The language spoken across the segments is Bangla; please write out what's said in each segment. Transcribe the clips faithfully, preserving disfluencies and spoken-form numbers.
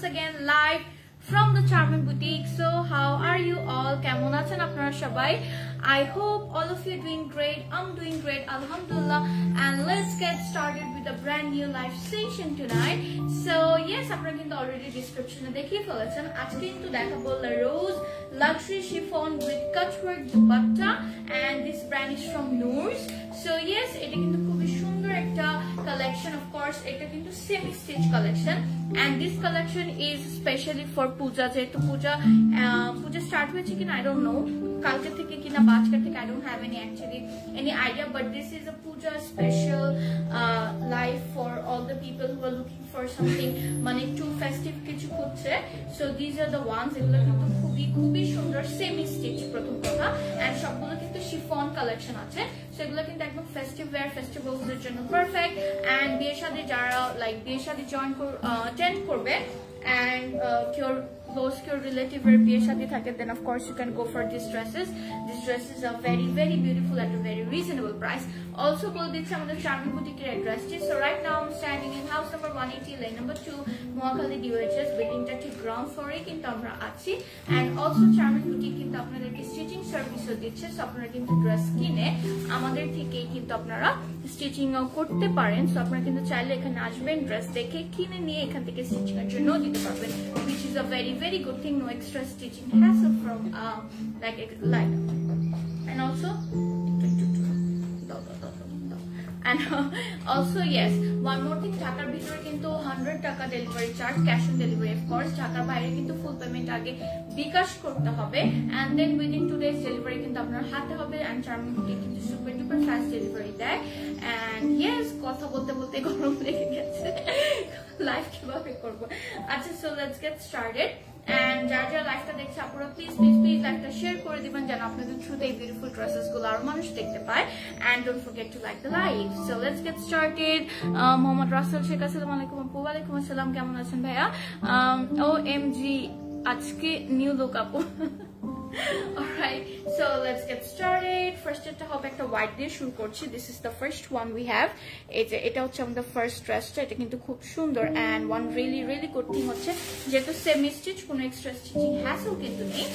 Again live from the Charmant Boutique. So how are you all? Kemon achen apnara shobai? I hope all of you are doing great. I'm doing great, alhamdulillah. And let's get started with a brand new live session tonight. So yes, apnara kintu already description e dekhiye felechen. Ajke kintu dekhabo LaRoze Luxury Chiffon with Cutwork Dupatta, and this brand is from Noor's. So yes, eta kintu khub sundor ekta collection. Of course, eta kintu semi stitch collection, and this collection is specially for puja. Jehetu puja uh, puja start hoyeche kina I don't know, kalke theke kina ba ajke theke, I don't have any actually any idea, but this is a puja special uh, life for all the people who are looking for something mane too festive kichu khujche. So these are the ones. Egula kintu khubi khubi sundor semi stitch prothom kotha, and shobgulo kintu chiffon collection ache. So egula kintu ekdom festive wear, festivals er jonno perfect, and biye shadi jara like biye shadi join kor attend korbe, and uh, your close your relative or biye shadi thake, then of course you can go for these dresses. These dresses are very very beautiful at a very reasonable price. Also bol dicche amader Charmant Boutique er address ti. So right now I'm standing in house number one eighty, lane number two, Mohakhali D H S building ta thik ground floor e kintu amra achi. And also Charmant Boutique kintu apnader ke stitching service o dicche. So apnara kintu dress kine amader thekei kintu apnara stitching o korte paren. So apnara kintu chaile ekhane ashben, dress dekhe kine niye ekhan theke stitch er jonno dite parben, which is a very very good thing. No extra stitching hassle from uh, like like and also and uh, also yes, one more thing, Dhakar bhitor kintu one hundred taka delivery charge, cash on delivery of course. Dhakar baire kintu full payment age bikash korte hobe, and then within two days delivery kintu apnar hate hobe. And Charmant Boutique kintu super duper fast delivery day. And yes, kotha bolte bolte gorom lege geche, live kibhabe korbo. Acha, so let's get started. And jara jara live ta dekhche apura please please please like ta share kore diben, jana apnader through ei beautiful dresses gulo aro manush dekhte pay. And don't forget to like the live. So let's get started. uh, Mohammad Rasul Sheikh, assalamu alaikum appu. Wa alaikum assalam, kemon achen bhaiya? um omg, ajke new look appu. Alright, so let's get started. First একটা হবে একটা হোয়াইট দিয়ে শুরু করছি. This is the first one we have. এটা এটা হচ্ছে আমাদের first dressটা. এটা কিন্তু খুব সুন্দর, and one really really good thing হচ্ছে যেহেতু semi stitch, কোনো extra stitching hassle কিন্তু নেই.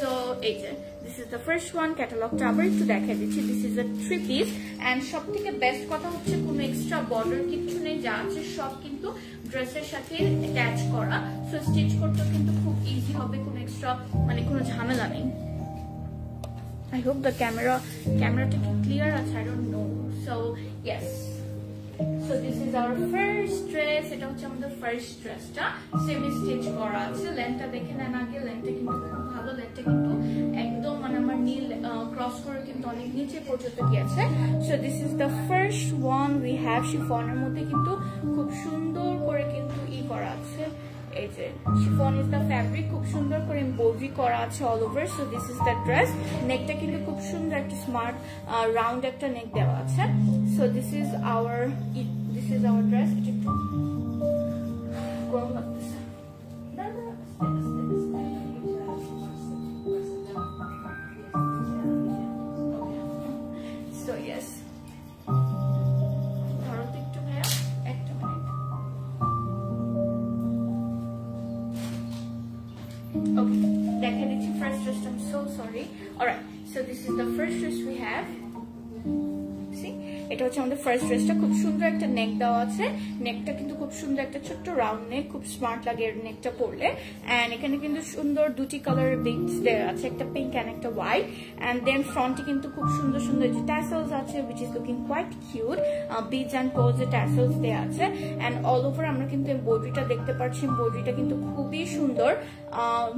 So এটা this is the first one. ক্যাটালগটা আবার একটু দেখাই দিচ্ছি. This is a three piece, and সবথেকে বেস্ট কথা হচ্ছে কোনো এক্সট্রা বর্ডার কিছু নেই, যা আছে সব কিন্তু ড্রেসের সাথে অ্যাটাচ করা. সো স্টিচ করতে কিন্তু খুব ইজি হবে, কোনো এক্সট্রা মানে কোনো ঝামেলা নেই. I hope the camera camera took it clear, I don't know. So yes, so this is our first dress. It is our first dress ta semi stitch kora ache. Length ta dekhe na age, length ta kintu khub bhalo, length ta kintu ekdom mane amar nil cross kore kintu onek niche porjonto diyeche. So this is the first one we have chiffon er moddhe kintu khub sundor kore kintu e kora ache. Ei je chiffon is the fabric, khub sundor kore embroidery kora ache all over. So this is the dress. Neck ta kintu khub sundor ekta smart uh, round ekta neck dewa ache. So this is our it, this is our dress. Go like this. No, no, step, step, step. So yes. Thoro tik to bhaiya, ekta minute. Okay, dekhe niche first dress. I'm so sorry. All right. So this is the first dress we have. এটা হচ্ছে আমাদের ফার্স্ট ড্রেসটা, খুব সুন্দর একটা নেক দেওয়া আছে। নেকটা কিন্তু খুব সুন্দর একটা ছোট্ট রাউন্ড নেক, খুব স্মার্ট লাগে নেকটা পরলে। এন্ড এখানে কিন্তু সুন্দর দুটি কালার বিটস দেওয়া আছে, একটা পিঙ্ক এন্ড একটা হোয়াইট। এন্ড দেন ফ্রন্টে কিন্তু খুব সুন্দর সুন্দর যে ট্যাসেলস আছে which is looking quite cute, beads and pearls এর ট্যাসেলস দেওয়া আছে। এন্ড অল ওভার আমরা কিন্তু এমব্রয়ডারিটা দেখতে পাচ্ছি, এমব্রয়ডারিটা কিন্তু খুবই সুন্দর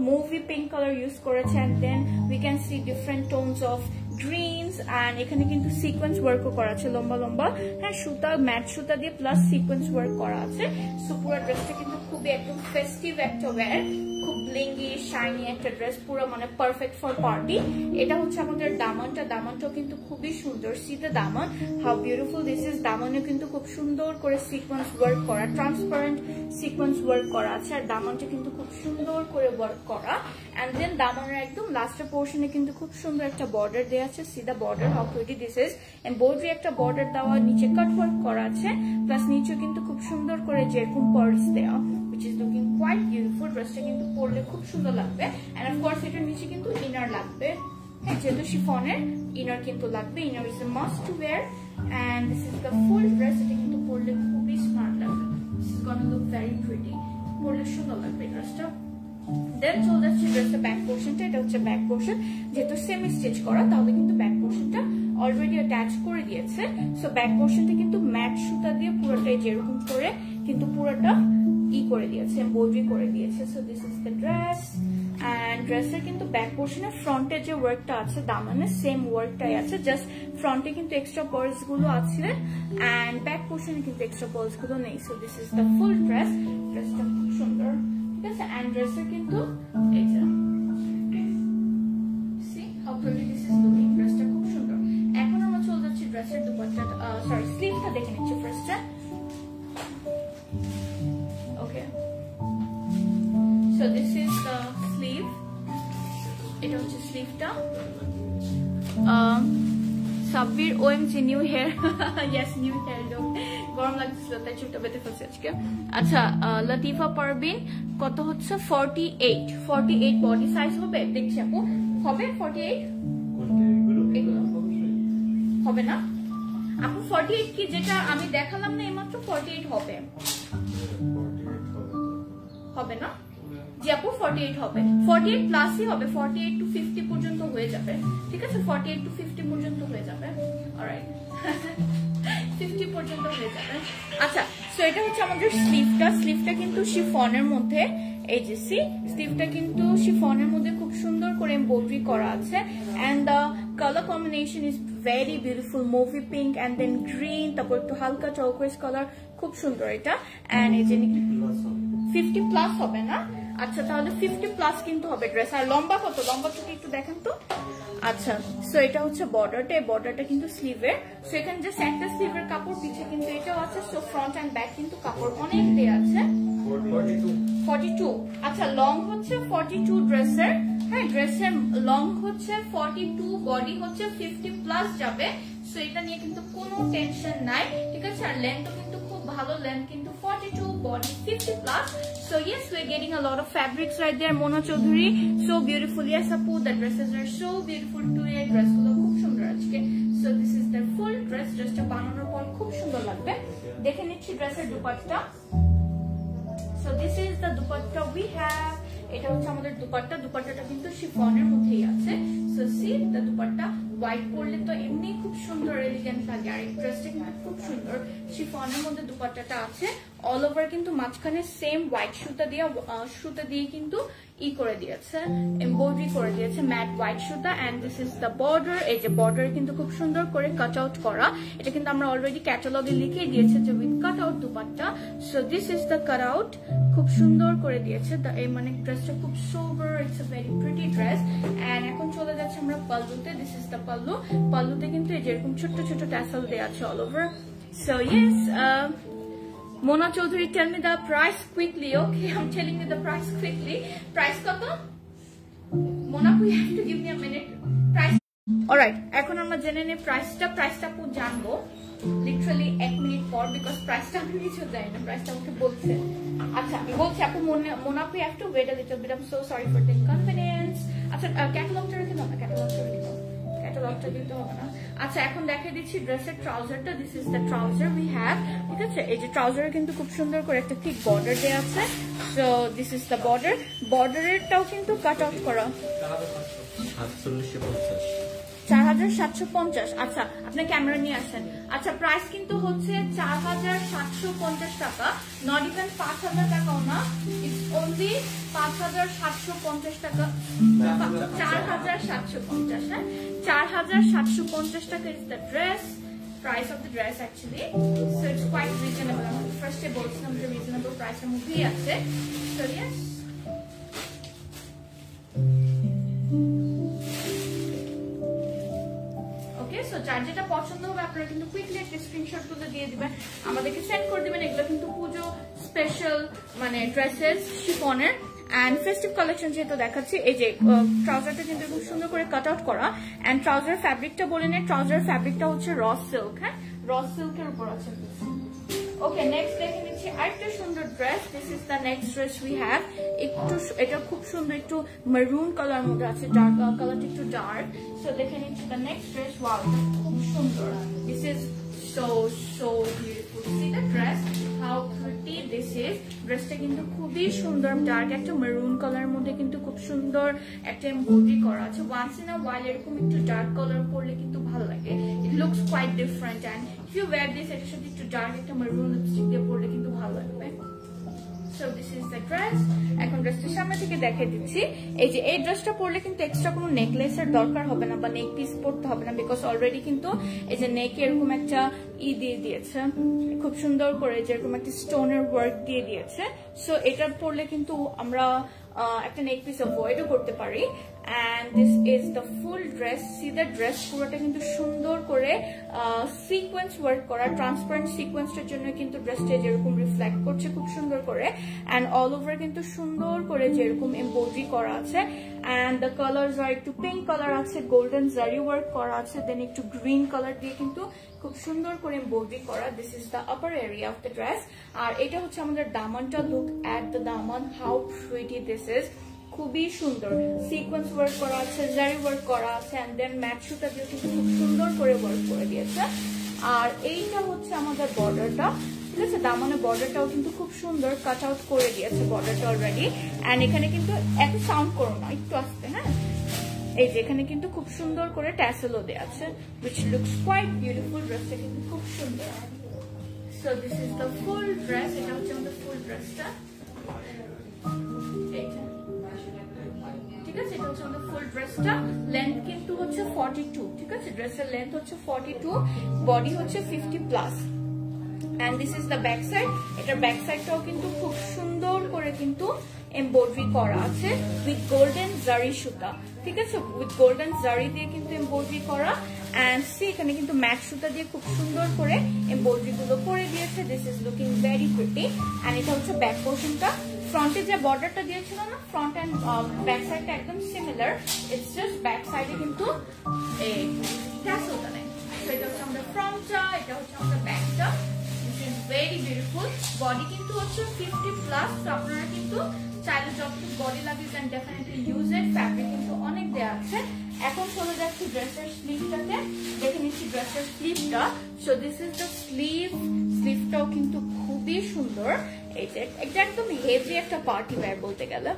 মুভি পিঙ্ক কালার ইউজ করেছে। And then we can see different tones of greens and এখানে কিন্তু সিকোয়েন্স ওয়ার্কও করা আছে, লম্বা লম্বা হ্যাঁ সুতা ম্যাট সুতা দিয়ে প্লাস সিকোয়েন্স ওয়ার্ক করা আছে। সো পুরো ড্রেসটা কিন্তু খুবই একদম ফেস্টিভ একটা ওয়্যার, খুব ব্লিঙ্গি শাইনি একটা ড্রেস, পুরো মানে পারফেক্ট ফর পার্টি। এটা হচ্ছে আমাদের দামানটা, দামানটাও কিন্তু খুবই সুন্দর, সিতা দামান। How beautiful this is. দামানে কিন্তু খুব সুন্দর করে সিকোয়েন্স ওয়ার্ক করা, ট্রান্সপারেন্ট সিকোয়েন্স ওয়ার্ক করা আছে। আর দামানটা কিন্তু খুব সুন্দর করে ওয়ার্ক করা। অ্যান্ড দেন দামানের একদম লাস্টের পোর্শনে কিন্তু খুব সুন্দর একটা বর্ডার দেওয়া আছে, সিধা border. How pretty this is. Embroidery একটা বর্ডার দেওয়া, নিচে কাট ওয়ার্ক করা আছে, প্লাস নিচে কিন্তু খুব সুন্দর করে যেরকম পার্লস দেওয়া, which is looking quite beautiful. ড্রেসটা কিন্তু পরলে খুব সুন্দর লাগবে। অ্যান্ড অফকোর্স এটার নিচে কিন্তু ইনার লাগবে, হ্যাঁ যেহেতু শিফনের ইনার কিন্তু লাগবে, inner is a must to wear. And this is the full dress. এটা কিন্তু পরলে খুবই স্মার্ট লাগবে, this is gonna look very pretty, পরলে সুন্দর লাগবে ড্রেসটা। দেন চলে যাচ্ছে ড্রেসের ব্যাক পোর্শনটা। এটা হচ্ছে ব্যাক পোর্শন, যেহেতু সেমি স্টিচ করা তাহলে কিন্তু ব্যাক পোর্শনটা অলরেডি অ্যাটাচ করে দিয়েছে। সো ব্যাক পোর্শনটা কিন্তু ম্যাট সুতা দিয়ে পুরোটাই যেরকম করে কিন্তু পুরোটা ই করে দিয়েছে, এমব্রয়ডারি করে দিয়েছে। So this is the dress. And ড্রেসের কিন্তু ব্যাক পোর্শনে ফ্রন্টে যে ওয়ার্কটা আছে দামানে সেম ওয়ার্কটাই আছে, জাস্ট ফ্রন্টে কিন্তু এক্সট্রা পার্লস গুলো আছে অ্যান্ড ব্যাক পোর্শনে কিন্তু এক্সট্রা পার্লস গুলো নেই। So this is the full dress. ড্রেসটা খুব সুন্দর, ঠিক আছে। অ্যান্ড ড্রেসে কিন্তু এই যে see how pretty this is looking. ড্রেসটা খুব সুন্দর। এখন আমরা চলে যাচ্ছি ড্রেসের দুপাট্টা, সরি স্লিভটা দেখে নিচ্ছি first. So this is the sleeve. এটা হচ্ছে স্লিভটা। Sabbir O M G new hair, yes new hair look, গরম লাগছিল তাই চুলটা বেঁধে ফেলছি আজকে। আচ্ছা লতিফা পারবিন, কত হচ্ছে forty-eight, forty-eight বডি সাইজ হবে দেখছি আপু, হবে forty-eight হবে না আপু? forty-eight কি যেটা আমি দেখালাম না এইমাত্র, forty-eight হবে হবে না জি আপু? forty-eight হবে, forty-eight প্লাসই হবে, forty-eight to fifty পর্যন্ত হয়ে যাবে, ঠিক আছে? forty-eight to fifty পর্যন্ত হয়ে যাবে। অলরাইট, fifty পর্যন্ত হয়ে যাবে। আচ্ছা সো এটা হচ্ছে আমাদের স্লিভটা। স্লিভটা কিন্তু শিফনের মধ্যে, এই যে সি স্লিভটা কিন্তু শিফনের মধ্যে খুব সুন্দর করে এমব্রয়ডারি করা আছে। And the colour combination is very beautiful, mauvey pink and then green, তারপর একটু হালকা টার্কোয়েজ কালার, খুব সুন্দর এটা। এন্ড এই যে ফিফটি প্লাস হবে না? আচ্ছা তাহলে ফিফটি প্লাস কিন্তু হবে ড্রেস। আর লম্বা কত, লম্বা থেকে একটু দেখেন তো। আচ্ছা সো এটা হচ্ছে বর্ডারটা, এই বর্ডারটা কিন্তু স্লিভের। সো এখানে যে সেন্টার স্লিভের কাপড়, পিছে কিন্তু এটাও আছে। সো ফ্রন্ট অ্যান্ড ব্যাক কিন্তু কাপড় অনেক দেয়া আছে, forty-two। আচ্ছা লং হচ্ছে forty-two ড্রেসের, হ্যাঁ ড্রেসের লং হচ্ছে forty-two, বডি হচ্ছে fifty প্লাস যাবে। সো এটা নিয়ে কিন্তু কোনো টেনশন নাই, ঠিক আছে? আর লেন্থও কিন্তু খুব ভালো, লেন্থ কিন্তু forty-two, body fifty plus. So yes, we're getting a lot of fabrics right there, Mona Choudhury, so beautiful. Yes apu, the dresses are so beautiful today, dress gulo khub sundor ajke. So this is the full dress, just a bananor pol khub sundor lagbe, dekhe nichhi dress er dupatta। So this is the dupatta we have. Eta hocche amader dupatta, dupatta ta kintu chiffon er moddhei ache। So see the dupatta white porle to emni khub sundor elegant lage ar interesting khub sundor chiffon er modhe dupatta ta ache all over kintu majkhane same white shuta diye shuta diye kintu e kore diyeche embroidery kore diyeche matte white shuta and this is the border ei je border kintu khub sundor kore cut out kora eta kintu amra already catalog e likhe diyeche je with cut out dupatta so this is the cut out khub sundor kore diyeche the ei mane dress ta khub sober it's a very pretty dress and ekhon chole jacche amra pallu this is the pallu pallu te kintu ei je erokom chotto chotto tassel deya ache all over so yes uh, Mona Choudhury, tell me the price quickly. Okay, I'm telling you the price quickly. Price kato? Mona, you have to give me a minute. Price. All right. Ekhon amra jene ne price ta price ta pun janbo. Literally one minute for because price ta amra niche jay na price ta oke bolche. Acha, ami bolchi apu Mona Mona you have to wait a little bit. I'm so sorry for the inconvenience. Acha, catalog ta rekhe na catalog ta rekhe. Catalog ta dite hobe na. আচ্ছা এখন দেখাই দিচ্ছি ড্রেসের ট্রাউজারটা this is the trouser we have ঠিক আছে এই যে ট্রাউজারে কিন্তু খুব সুন্দর করে একটা ঠিক বর্ডার দেয়া আছে so this is the border বর্ডারেরটাও কিন্তু কাট আউট করা forty-seven fifty আচ্ছা আপনি ক্যামেরা নিয়ে আসেন আচ্ছা প্রাইস কিন্তু হচ্ছে forty-seven fifty টাকা not even five thousand টাকাও না it's only forty-seven fifty টাকা forty-seven fifty হ্যাঁ forty-seven fifty taka is the dress price of the dress actually so it's quite reasonable first of all it's not a reasonable price for movie ache so yes okay so jar jeta pochondo hobe apnara kintu quickly ekta screenshot tule diye diben amaderke send kore diben eglo kintu pujo special mane dresses chiffon er and festive collection jeto dekhachi ei je trouser ta kintu khub sundor kore cut out kora and trouser fabric ta bolene trouser fabric ta hocche raw silk ha raw silk er upor ache okay next dekhe niche ekta sundor dress this is the next dress we have ektu eta khub sundor ektu maroon color modhe ache dark color ektu dark so dekhe niche the next dress wow khub sundor this is so so beautiful see the dress how pretty this is dress ta kintu khubi sundor dark ekta maroon color er modhe kintu khub sundor ekta embroidery kora ache once in a while erokom ektu dark color porle kintu bhalo lage it looks quite different and if you wear this etar sathe ektu dark ekta maroon lipstick diye porle kintu bhalo lagbe so this is the dress ekhon dress ta samne theke dekhiye dicchi ei je ei dress ta porle kintu extra kono necklace er dorkar hobe na ba neck piece porte hobe na because already kintu ei je neck er erokom ekta e diye diyeche খুব সুন্দর করে যেরকম একটা স্টোনের ওয়ার্ক দিয়ে দিয়েছে সো এটা পরলে কিন্তু আমরা একটা নেক পিস অ্যাভয়েডও করতে পারি and this is the full dress see the dress পুরোটা কিন্তু সুন্দর করে সিকোয়েন্স ওয়ার্ক করা ট্রান্সপারেন্ট সিকোয়েন্সের জন্য কিন্তু ড্রেসটা যেরকম রিফ্লেক্ট করছে খুব সুন্দর করে and all over কিন্তু সুন্দর করে যেরকম এমব্রয়ডারি করা আছে and the colors are একটু পিঙ্ক কালার আছে গোল্ডেন জারি ওয়ার্ক করা আছে দেন একটু গ্রিন কালার দিয়ে কিন্তু খুব সুন্দর করে এমব্রয়ডারি করা this is the upper area of the dress আর এটা হচ্ছে আমাদের দামানটা look at the daman how pretty this is খুবই সুন্দর সিকোয়েন্স ওয়ার্ক করা আছে জারি ওয়ার্ক করা আছে এন্ড দেন ম্যাট সুতা দিয়ে কিন্তু খুব সুন্দর করে ওয়ার্ক করে দিয়েছে আর এইটা হচ্ছে আমাদের বর্ডারটা ঠিক আছে দামানের বর্ডারটাও কিন্তু খুব সুন্দর কাট আউট করে দিয়েছে বর্ডারটা অলরেডি এন্ড এখানে কিন্তু এত সাউন্ড করো না একটু আস্তে হ্যাঁ এই যে এখানে কিন্তু খুব সুন্দর করে ট্যাসেলও দেয়া আছে which looks quite beautiful dress কিন্তু খুব সুন্দর so this is the full dress এটা হচ্ছে আমাদের full dressটা ঠিক আছে এটা হচ্ছে আমাদের ফুল ড্রেসটা লেন্থ কিন্তু হচ্ছে forty-two ঠিক আছে ড্রেসের লেন্থ হচ্ছে forty-two বডি হচ্ছে fifty plus and this is the back side এটা ব্যাক সাইডটাও কিন্তু খুব সুন্দর করে কিন্তু এমব্রয়ডারি করা আছে উইথ গোল্ডেন জারি সুতা ঠিক আছে উইথ গোল্ডেন জারি দিয়ে কিন্তু এমব্রয়ডারি করা and see এখানে কিন্তু ম্যাট সুতা দিয়ে খুব সুন্দর করে এমব্রয়ডারি গুলো করে দিয়েছে this is looking very pretty and এটা হচ্ছে ব্যাক পোরশনটা ফ্রন্টে যে বর্ডারটা দিয়েছিল না ফ্রন্ট এন্ড ব্যাক সাইডটা একদম সিমিলার इट्स जस्ट ব্যাক সাইডে কিন্তু এই ট্যাসেলটা নেই এটা হচ্ছে আমাদের ফ্রন্টটা এটা হচ্ছে আমাদের ব্যাকটা this is very beautiful body কিন্তু হচ্ছে fifty প্লাস তো আপনারা কিন্তু চাইলে যতটুকু বডি লাগে and definitely use it fabric কিন্তু অনেক দেয়া আছে এখন চলে যাচ্ছি ড্রেসের স্লিভটাতে দেখে নিচ্ছি ড্রেসের স্লিভটা so this is the sleeve স্লিভটাও কিন্তু খুবই সুন্দর এই যে একদম হেভি একটা পার্টি ওয়্যার বলতে গেলে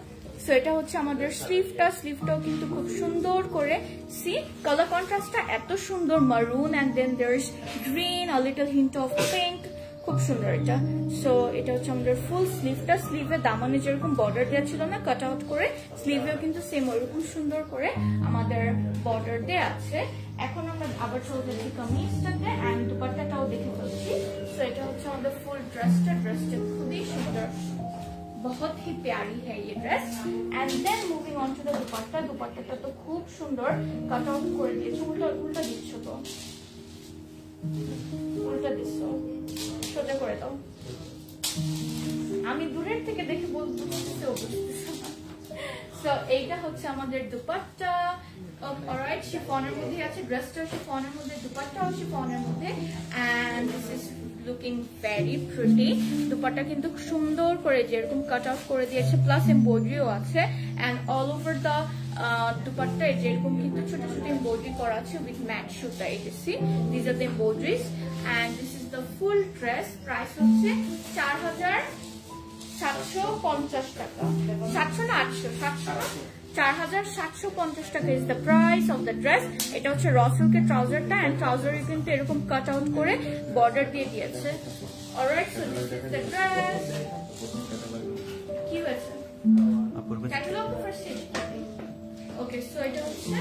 সো এটা হচ্ছে আমাদের স্লিভটা। স্লিভটাও কিন্তু খুব সুন্দর করে, সি কালার কন্ট্রাস্টটা এত সুন্দর, maroon and then there is green, a little hint of pink, খুব সুন্দর এটা। সো এটা হচ্ছে আমাদের ফুল স্লিভটা। স্লিভে দামানে যেরকম বর্ডার দেয়া ছিল না কাট আউট করে, স্লিভেও কিন্তু সেম ওরকম সুন্দর করে আমাদের বর্ডার দেয়া আছে। এখন আমরা আবার চলে যাচ্ছি কামিজটাতে এন্ড দুপাট্টাটাও দেখে ফেলছি। সো এটা হচ্ছে আমাদের ফুল ড্রেসটা। ড্রেসটা খুবই সুন্দর, बहुत ही प्यारी है ये dress. And then moving on to the dupatta. Dupatta तो खूब सुंदर कट आउट कर दिए, उल्टा उल्टा दिच्छो, तो उल्टा दिच्छो, সোজা করে দাও। আমি দূরের থেকে দেখে বলতে বলতে বুঝতেছি না। সো এইটা হচ্ছে আমাদের দুপাট্টা। অলরাইট, শিফনের মধ্যে আছে ড্রেসটা, শিফনের মধ্যে দুপাট্টাও শিফনের মধ্যে। And this is looking very pretty. Dupatta কিন্তু সুন্দর করে যেরকম কাট আউট করে দিয়েছে, প্লাস এমব্রয়ডারিও আছে। And all over the dupatta যেরকম কিন্তু ছোট ছোট এমব্রয়ডারি করা আছে উইথ ম্যাট সুতা। এসি this are the embroideries and this is the full dress. Price হচ্ছে চার হাজার সাতশো পঞ্চাশ টাকা, সাতশো না আটশো, সাতশো চার হাজার সাতশো পঞ্চাশ টাকা is the price of the dress. এটা হচ্ছে র সিল্কের ট্রাউজারটা এন্ড ট্রাউজার কিন্তু এরকম কাট আউট করে বর্ডার দিয়ে দিয়েছে। Alright, so this is the dress. কি হয়েছে? Catalogue first set. Okay, so এটা হচ্ছে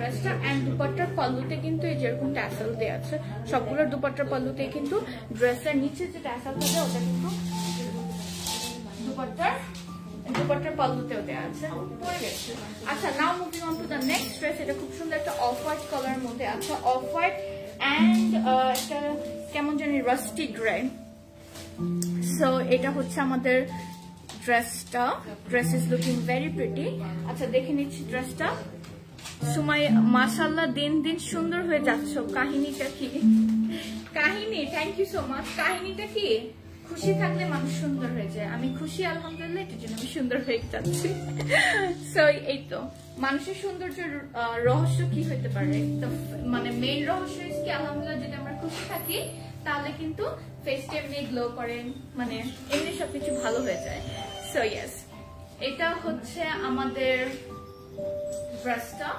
ড্রেসটা। এন্ড দুপাট্টার পাল্লুতে কিন্তু এই যেরকম ট্যাসেল দেওয়া আছে, সবগুলো দুপাট্টার পাল্লুতে কিন্তু ড্রেসের নিচে যে ট্যাসেল থাকে ওটা কিন্তু দুপাট্টার দুপাট্টার পাল্লুতেও দেওয়া আছে। আচ্ছা, now moving on to the next dress. এটা খুব সুন্দর একটা অফ হোয়াইট কালারের মধ্যে আছে, অফ হোয়াইট এন্ড একটা কেমন জানি রাস্টি গ্রে। সো এটা হচ্ছে আমাদের ড্রেসটা। Dress is looking very pretty. আচ্ছা, দেখে নিচ্ছি ড্রেসটা। সময় মাশাআল্লাহ দিন দিন সুন্দর হয়ে যাচ্ছে। কাহিনীটা কি? কাহিনী, থ্যাংক ইউ সো মাচ। কাহিনীটা কি? খুশি থাকলে মানুষ সুন্দর হয়ে যায়। আমি খুশি, আলহামদুলিল্লাহ, এটার জন্য আমি সুন্দর হয়ে যাচ্ছি। সো এই তো মানুষের সৌন্দর্যের রহস্য কি হতে পারে, মানে মেইন রহস্য ইজ কি, আলহামদুলিল্লাহ যদি আমরা খুশি থাকি তাহলে কিন্তু ফেসটা এমনি গ্লো করে, মানে এমনি সবকিছু ভালো হয়ে যায়। সো ইয়েস, এটা হচ্ছে আমাদের ড্রেসটা।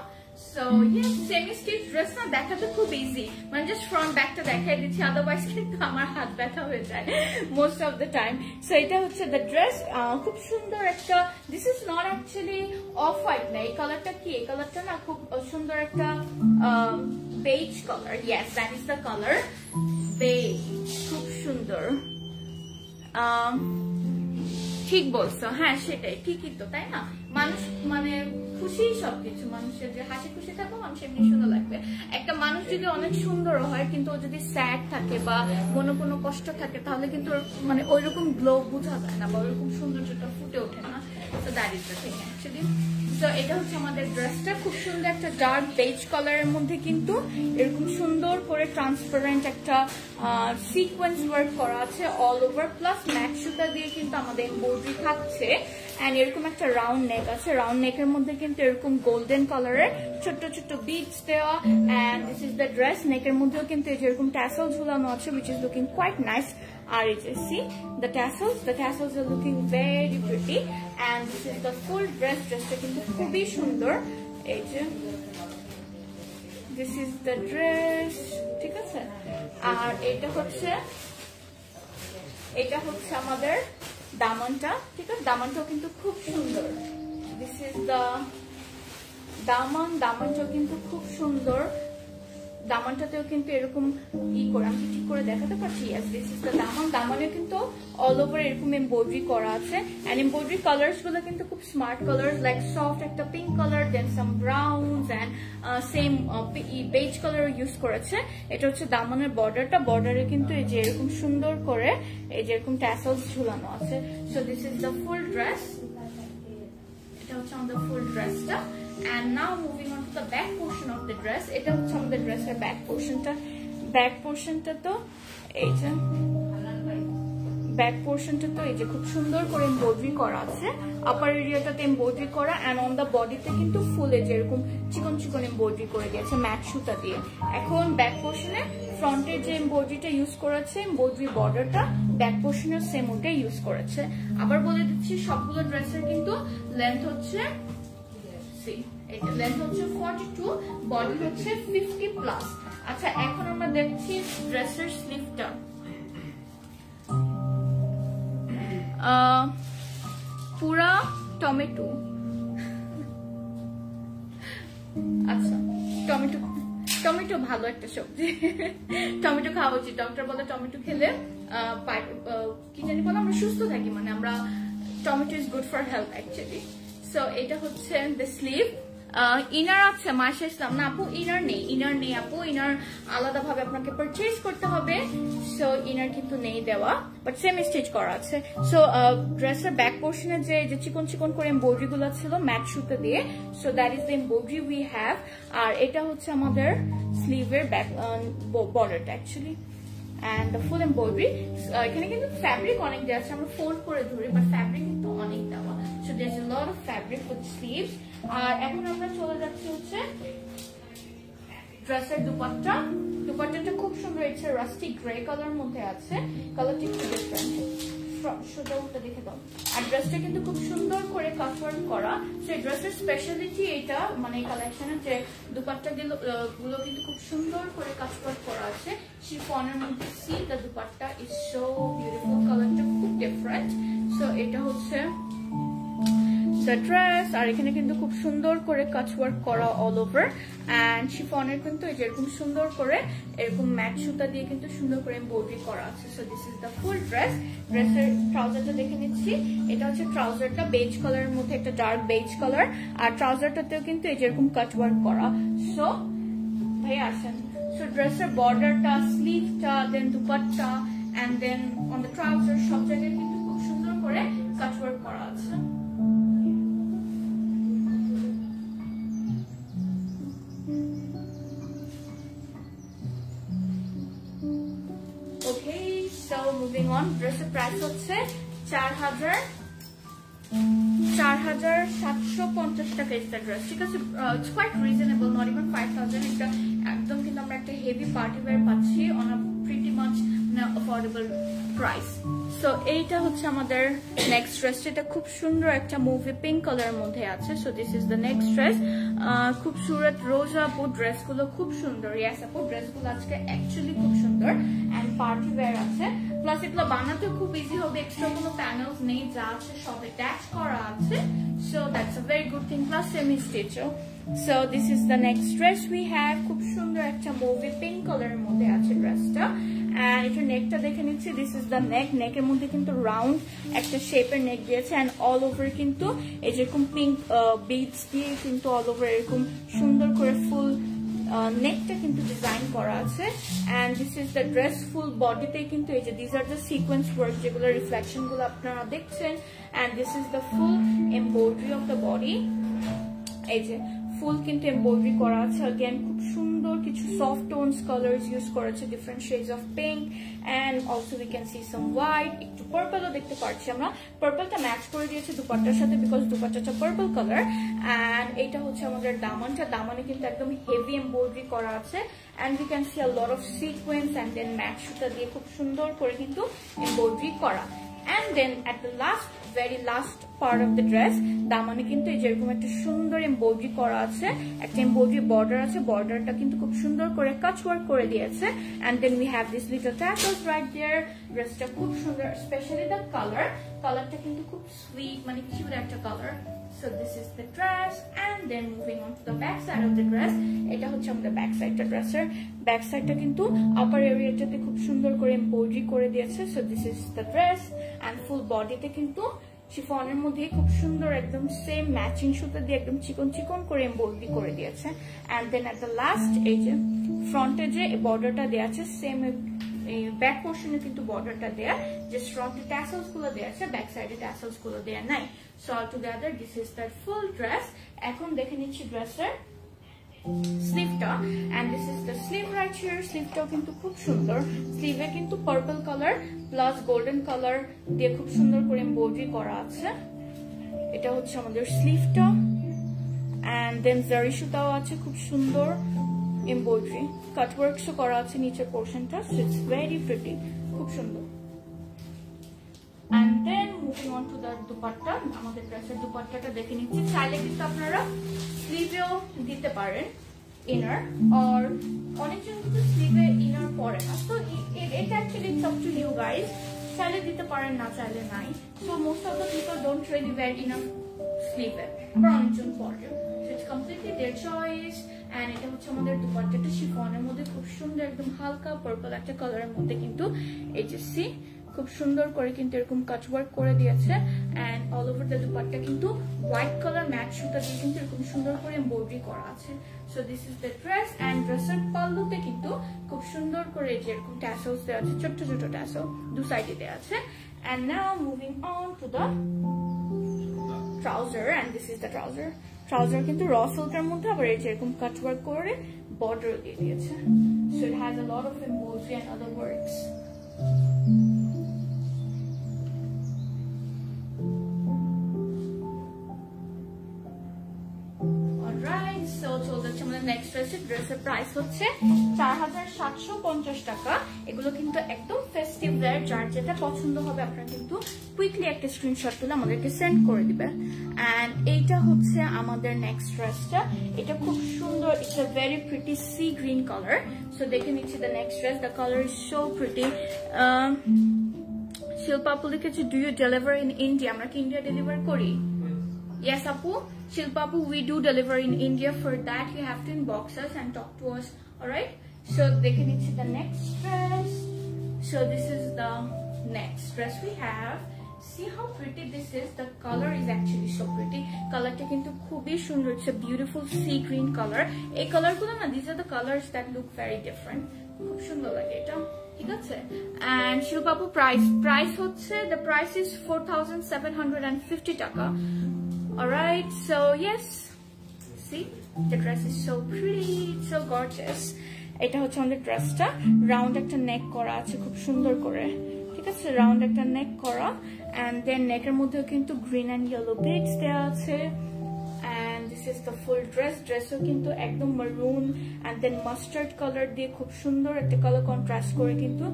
So yes, semi stitch dress না, দেখা তো খুব ইজি, মানে জাস্ট ফ্রন্ট ব্যাকটা দেখাই দিচ্ছি, আদারওয়াইজ কিন্তু আমার হাত ব্যথা হয়ে যায় most of the time. So এটা হচ্ছে দ্য ড্রেস। খুব সুন্দর একটা, this is not actually off white না, এই কালারটা কি, এই কালারটা না খুব সুন্দর একটা beige colour. Yes, that is the colour, beige. খুব সুন্দর, ঠিক বলছো, হ্যাঁ সেটাই, ঠিকই তো, তাই না? মানুষ মানে খুশি সবকিছু, মানুষের যে হাসি খুশি থাকবে মানুষ এমনি সুন্দর লাগবে। একটা মানুষ যদি অনেক সুন্দর হয় কিন্তু ও যদি স্যাড থাকে বা কোনো কোনো কষ্ট থাকে তাহলে কিন্তু মানে ওইরকম গ্লো বোঝা যায় না বা ওইরকম সৌন্দর্যটা ফুটে ওঠে না। তো দাঁড়িয়েটা থেকে অ্যাকচুয়ালি। তো এটা হচ্ছে আমাদের ড্রেসটা, খুব সুন্দর একটা ডার্ক বেজ কালারের মধ্যে কিন্তু এরকম সুন্দর করে ট্রান্সপারেন্ট একটা সিকোয়েন্স ওয়ার্ক করা আছে অল ওভার, প্লাস ম্যাট সুতা দিয়ে কিন্তু আমাদের এমব্রয়ডারি থাকছে। এন্ড এরকম একটা রাউন্ড নেক আছে, রাউন্ড নেকের মধ্যে কিন্তু এরকম গোল্ডেন কালারের ছোট্ট ছোট্ট বিডস দেওয়া। And this is the dress. নেকের মধ্যেও কিন্তু এরকম ট্যাসেল ঝুলানো আছে which is looking quite nice. আর এই যে see the tassels, the tassels are looking very pretty. And this is the full dress. ড্রেসটা কিন্তু খুবই সুন্দর। এই যে দিস ইজ দ্য ড্রেস, ঠিক আছে। আর এটা হচ্ছে এটা হচ্ছে আমাদের দামনটা, ঠিক আছে। দামনটাও কিন্তু খুব সুন্দর। This is the daman. দামনটাও কিন্তু খুব সুন্দর। দামনটাতেও কিন্তু এরকম ই করে, আমি ঠিক করে দেখাতে পারছি। This is the daman. দামনে কিন্তু অল ওভার এরকম এমব্রয়ডারি করা আছে। এন্ড এমব্রয়ডারি কালার্স গুলো কিন্তু খুব স্মার্ট কালার, লাইক সফট একটা pink colour, then some browns and same beige colour use করেছে। এটা হচ্ছে দামনের বর্ডারটা। বর্ডারে কিন্তু এই যে এরকম সুন্দর করে এই যে এরকম ট্যাসেলস ঝুলানো আছে। So this is the full dress. এটা হচ্ছে আমাদের ফুল ড্রেসটা। And now moving on to the back portion of the dress. It is from the dress back portion. The back portion to, to, back পোর্শনটাতে এই যে খুব সুন্দর করে এমব্রয়ডারি করা আছে, আপার এরিয়াটাতে এমব্রয়ডারি করা, এন্ড অন দা বডিতে কিন্তু ফুল এজ এরকম চিকন চিকন এমব্রয়ডারি করে দিয়েছে ম্যাট সুতা দিয়ে। এখন ব্যাক পোর্শনে ফ্রন্টের যে এমব্রয়ডারিটা ইউজ করেছে, এমব্রয়ডারি বর্ডারটা ব্যাক পোর্শনের সেম ওটাই ইউজ করেছে। আবার বলে দিচ্ছি সবগুলো ড্রেসের কিন্তু লেন্থ হচ্ছে লেন্থ হচ্ছে ফর্টি টু, বডি হচ্ছে ফিফটি প্লাস। আচ্ছা, এখন আমরা দেখছি ড্রেসের স্লিভটা। পুরা টমেটো, আচ্ছা টমেটো টমেটো ভালো একটা সবজি, টমেটো খাওয়া উচিত। ডক্টর বলে টমেটো খেলে কি জানি বলে আমরা সুস্থ থাকি, মানে আমরা tomato is good for health actually. So এটা হচ্ছে দ্য স্লিভ। ইনার আছে মাসে ইসলাম না আপু, ইনার নেই ইনার নেই আপু ইনার আলাদা ভাবে আপনাকে পারচেজ করতে হবে। সো ইনার কিন্তু নেই দেওয়া, বাট সেম স্টিচ করা আছে। সো ড্রেসের ব্যাক পোর্শনে যে যে চিকন চিকন করে এমব্রয়ডারি গুলো ছিল ম্যাট সুতো দিয়ে, so that is the embroidery we have. আর এটা হচ্ছে আমাদের স্লিভের ব্যাক বর্ডারটা actually, and the full embroidery. এখানে কিন্তু ফ্যাব্রিক অনেক দেওয়া আছে, আমরা ফোল্ড করে ধরি, বাট ফ্যাব্রিক কিন্তু অনেক দেওয়া। So there's a lot of fabric for the sleeves. আর এখন আমরা চলে যাচ্ছি হচ্ছে ড্রেসের দুপাট্টা। দুপাট্টাটা খুব সুন্দর, এটা রাস্টি গ্রে কালার মধ্যে আছে, কালারটা একটু ডিফারেন্ট। সোজাটা দেখে দাও। আর ড্রেসটা কিন্তু খুব সুন্দর করে কাটওয়ার্ক করা, সেই ড্রেসের স্পেশালিটি এটা, মানে কালেকশনের যে দুপাট্টা গুলো কিন্তু খুব সুন্দর করে কাটওয়ার্ক করা আছে। শিফনের মধ্যে see the dupatta is so beautiful, কালারটা খুব ডিফারেন্ট। সো এটা হচ্ছে the dress, আর এখানে কিন্তু খুব সুন্দর করে কাটওয়ার্ক করা অল ওভার, এন্ড শিফনের কিন্তু এই যে এরকম সুন্দর করে এরকম ম্যাট সুতা দিয়ে কিন্তু সুন্দর করে এমব্রয়ডারি করা আছে। So this is the full dress. ড্রেসের ট্রাউজারটা দেখে নিচ্ছি। এটা হচ্ছে ট্রাউজারটা বেজ কালারের মধ্যে, একটা ডার্ক বেজ কালার, আর ট্রাউজারটাতেও কিন্তু এই যে এরকম কাটওয়ার্ক করা। সো ভাই আসেন। সো ড্রেসের বর্ডারটা, স্লিভটা, then dupatta, and then on the trouser সব জায়গায় কিন্তু খুব সুন্দর করে কাটওয়ার্ক করা আছে। Moving on, ড্রেসের প্রাইস হচ্ছে চার হাজার চার হাজার সাতশো পঞ্চাশ টাকা একটা ড্রেস, ঠিক আছে। It's quite reasonable, not even five thousand একটা একদম, কিন্তু আমরা একটা হেভি পার্টি ওয়ার পাচ্ছি on a pretty much affordable price. So এইটা হচ্ছে আমাদের নেক্সট ড্রেস, এটা খুব সুন্দর একটা মুভি পিঙ্ক কালারের মধ্যে আছে। So this is the next dress. খুবসুরত রোজা আপু, ড্রেসগুলো খুব সুন্দর। ইয়াস আপু, ড্রেসগুলো আজকে অ্যাকচুয়ালি খুব সুন্দর অ্যান্ড পার্টি ওয়ার আছে, প্লাস এগুলো বানাতে খুব ইজি হবে, এক্সট্রা কোনো প্যানেলস নেই, যা আছে সব অ্যাটাচ করা আছে। So that's a very good thing, plus semi স্টিচও। So this is the next dress we have. খুব সুন্দর একটা মুভি পিঙ্ক কালারের মধ্যে আছে ড্রেসটা। আর এটা নেকটা দেখে নিচ্ছি। This is the neck. নেকের মধ্যে কিন্তু রাউন্ড একটা শেপের নেক দিয়েছে, অ্যান্ড অল ওভার কিন্তু এরকম পিঙ্ক বিডস দিয়ে কিন্তু অল ওভার এরকম সুন্দর করে ফুল নেকটা কিন্তু ডিজাইন করা আছে। And this is the dress. Full বডিতে কিন্তু এই যে this are the sequence work, যেগুলো রিফ্লেকশন গুলো আপনারা দেখছেন। And this is the full embroidery of the body. এই যে ফুল কিন্তু এমব্রয়ডারি করা আছে। অ্যাগেন খুব সুন্দর কিছু সফট টোনস কালার্স ইউজ করেছে, different shades of pink, and also we can see some white, একটু পার্পলও দেখতে পাচ্ছি আমরা। পার্পলটা ম্যাচ করে দিয়েছে দুপাট্টার সাথে, বিকজ দুপাট্টাটা পার্পল কালার। অ্যান্ড এটা হচ্ছে আমাদের দামানটা। দামানে কিন্তু একদম হেভি এমব্রয়ডারি করা আছে, and we can see a lot of sequence, and then match সুতা দিয়ে খুব সুন্দর করে কিন্তু এমব্রয়ডারি করা। And then at the last, very last part of the dress, দামানে কিন্তু এই যেরকম একটা সুন্দর এমব্রয়ডারি করা আছে, একটা এমব্রয়ডারি বর্ডার আছে, বর্ডারটা কিন্তু খুব সুন্দর করে কাটওয়ার্ক করে দিয়েছে। And then we have this little tassels right there. ড্রেসটা খুব সুন্দর, স্পেশালি দ্য কালার, কালারটা কিন্তু খুব সুইট, মানে কিউট একটা colour. So this is the dress. And then moving on to the back side of the dress. এটা হচ্ছে আমাদের ব্যাক সাইডটা ড্রেসের। ব্যাক সাইডটা কিন্তু আপার এরিয়াটাতে খুব সুন্দর করে এমব্রয়ডারি করে দিয়েছে। So this is the dress. And full বডিতে কিন্তু শিফনের মধ্যে খুব সুন্দর একদম সেম ম্যাচিং সুতা দিয়ে একদম চিকন চিকন করে এমব্রয়ডারি করে দিয়েছে। And then at the last, এই যে ফ্রন্টে যে বর্ডারটা দেওয়া আছে, সেম ব্যাক পোর্শনে কিন্তু বর্ডারটা দেয়া, যে ফ্রন্টে ট্যাসেলস গুলো দেওয়া আছে, ব্যাক সাইডে ট্যাসেলস গুলো দেয়া নাই। So all together this is that full dress. এখন দেখে নিচ্ছি ড্রেসের sleeve ta, and this is the sleeve right here. Sleeve ta kintu khub sundor, sleeve e kintu purple color plus golden color diye khub sundor kore embroidery kora ache. Eta hocche amader sleeve ta, and then zari sutao ache khub sundor embroidery, cutwork so kora ache niche portion ta, so it's very pretty, khub sundor. And then moving on to the dupatta, amader dress er dupatta ta dekhe niche. Chaile kintu apnara sleeve o dite paren inner, or onek jon kintu sleeve e inner pore na, so it, it actually it's up to you guys. Chaile dite paren, na chaile nai. So most of the people don't really wear inner sleeve e, but onek jon pore, so it's completely their choice. And এটা হচ্ছে আমাদের দুপাট্টা, এটা শিফনের মধ্যে খুব সুন্দর একদম হালকা পার্পল একটা কালারের মধ্যে কিন্তু এই যে সি খুব সুন্দর করে কিন্তু এরকম কাট ওয়ার্ক করে দিয়েছে, and all over the dupatta কিন্তু হোয়াইট কালার ম্যাট সুতা দিয়ে কিন্তু এরকম সুন্দর করে এমব্রয়ডারি করা আছে। So this is the dress, and ড্রেসের পাল্লুতে কিন্তু খুব সুন্দর করে যে এরকম ট্যাসেলস দেওয়া আছে, ছোট ছোট ট্যাসেল দু সাইডে দেওয়া আছে। And now moving on to the trouser, and this is the trouser. Trouser কিন্তু র সিল্কের মধ্যে আবার এই যে এরকম কাট ওয়ার্ক করে বর্ডার দিয়ে দিয়েছে, so it has a lot of embroidery and other works. Alright, so চলে যাচ্ছে আমাদের নেক্সট ড্রেসের ড্রেসের প্রাইস হচ্ছে চার হাজার সাতশো পঞ্চাশ টাকা। এগুলো কিন্তু একদম ফেস্টিভ ওয়্যার, যার যেটা পছন্দ হবে আপনারা কিন্তু কুইকলি একটা স্ক্রিনশট তুলে আমাদেরকে সেন্ড করে দিবেন। এন্ড এইটা হচ্ছে আমাদের নেক্সট ড্রেসটা, এটা খুব সুন্দর, it's a very pretty sea green colour. So দেখে নিচ্ছি the next dress, the colour is so pretty. Shilpa আপু লিখেছে, do you deliver in India? আমরা কি ইন্ডিয়া ডেলিভার করি? Yes Apu, Shilpa Apu, we do deliver in India. For that you have to inbox us and talk to us, all right? So dekhe niche the next dress. So this is the next dress we have. See how pretty this is, the color is actually so pretty. Color ta kintu khubi sundor, it's a beautiful sea green color. Ei color gulo na, these are the colors that look very different, khub sundor lage eta, ঠিক আছে। And Shilpa Apu, price price hocche the price is four thousand seven hundred fifty taka. All right, so yes, see the dress is so pretty, it's so gorgeous. Eta hocche amader dress ta, round ekta neck kora ache khub sundor kore, thik ache, round ekta neck kora, and then neck er moddhe kintu green and yellow beads deya ache. And this is the full dress, dress o kintu ekdom maroon and then mustard color diye khub sundor ekta color contrast kore kintu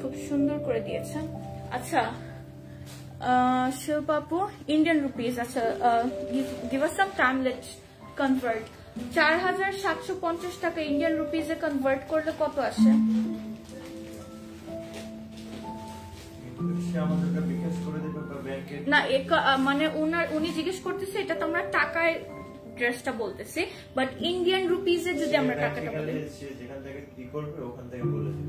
khub sundor kore diyeche. Acha uh Shilpa Apu, Indian rupees, acha uh, give give us some time, let's convert. four thousand seven hundred fifty taka Indian rupees e convert korle koto ashe? এটা আমাদেরকে বিকাশ করে দিতে পারবে ব্যাংকে না, এক মানে উনার উনি জিজ্ঞেস করতেছে, এটা তো আমরা টাকায় ড্রেসটা বলতেছি, বাট ইন্ডিয়ান রুপিস এ যদি আমরা টাকাটা বলি, যেখান থেকে কি করবে ওখান থেকে বলে দিবে,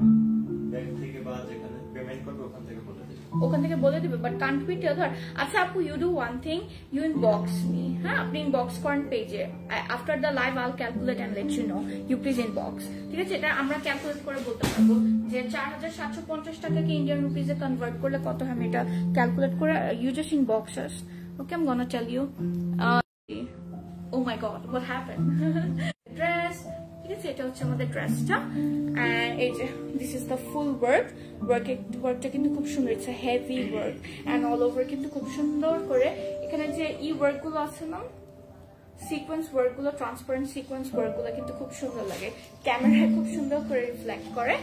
ব্যাংক থেকে বা যেখানে পেমেন্ট করবে ওখান থেকে বলে দিবে। ওখান থেকে বলে দিবে, but can't we tell her? আচ্ছা আপু, you do one thing, you inbox me, হ্যাঁ আপনি ইনবক্স করেন পেজে, after the live I will calculate and let you know, you please inbox, ঠিক আছে? এটা আমরা ক্যালকুলেট করে বলতে পারবো যে চার হাজার সাতশো পঞ্চাশ টাকাকে ইন্ডিয়ান রুপিসে কনভার্ট করলে কত হয়, আমি এটা ক্যালকুলেট করে you just inbox us, okay? I am gonna tell you. Oh my god, what happened? Dress, ঠিক আছে, এটা হচ্ছে আমাদের ড্রেসটা। এন্ড এই যে this is the full work, work ওয়ার্কটা কিন্তু খুব সুন্দর, it's a heavy work, and all over কিন্তু খুব সুন্দর করে এখানে যে ই ওয়ার্কগুলো আছে না, সিকোয়েন্স ওয়ার্কগুলো, ট্রান্সপারেন্ট সিকোয়েন্স ওয়ার্কগুলো কিন্তু খুব সুন্দর লাগে, ক্যামেরায় খুব সুন্দর করে রিফ্লেক্ট করে।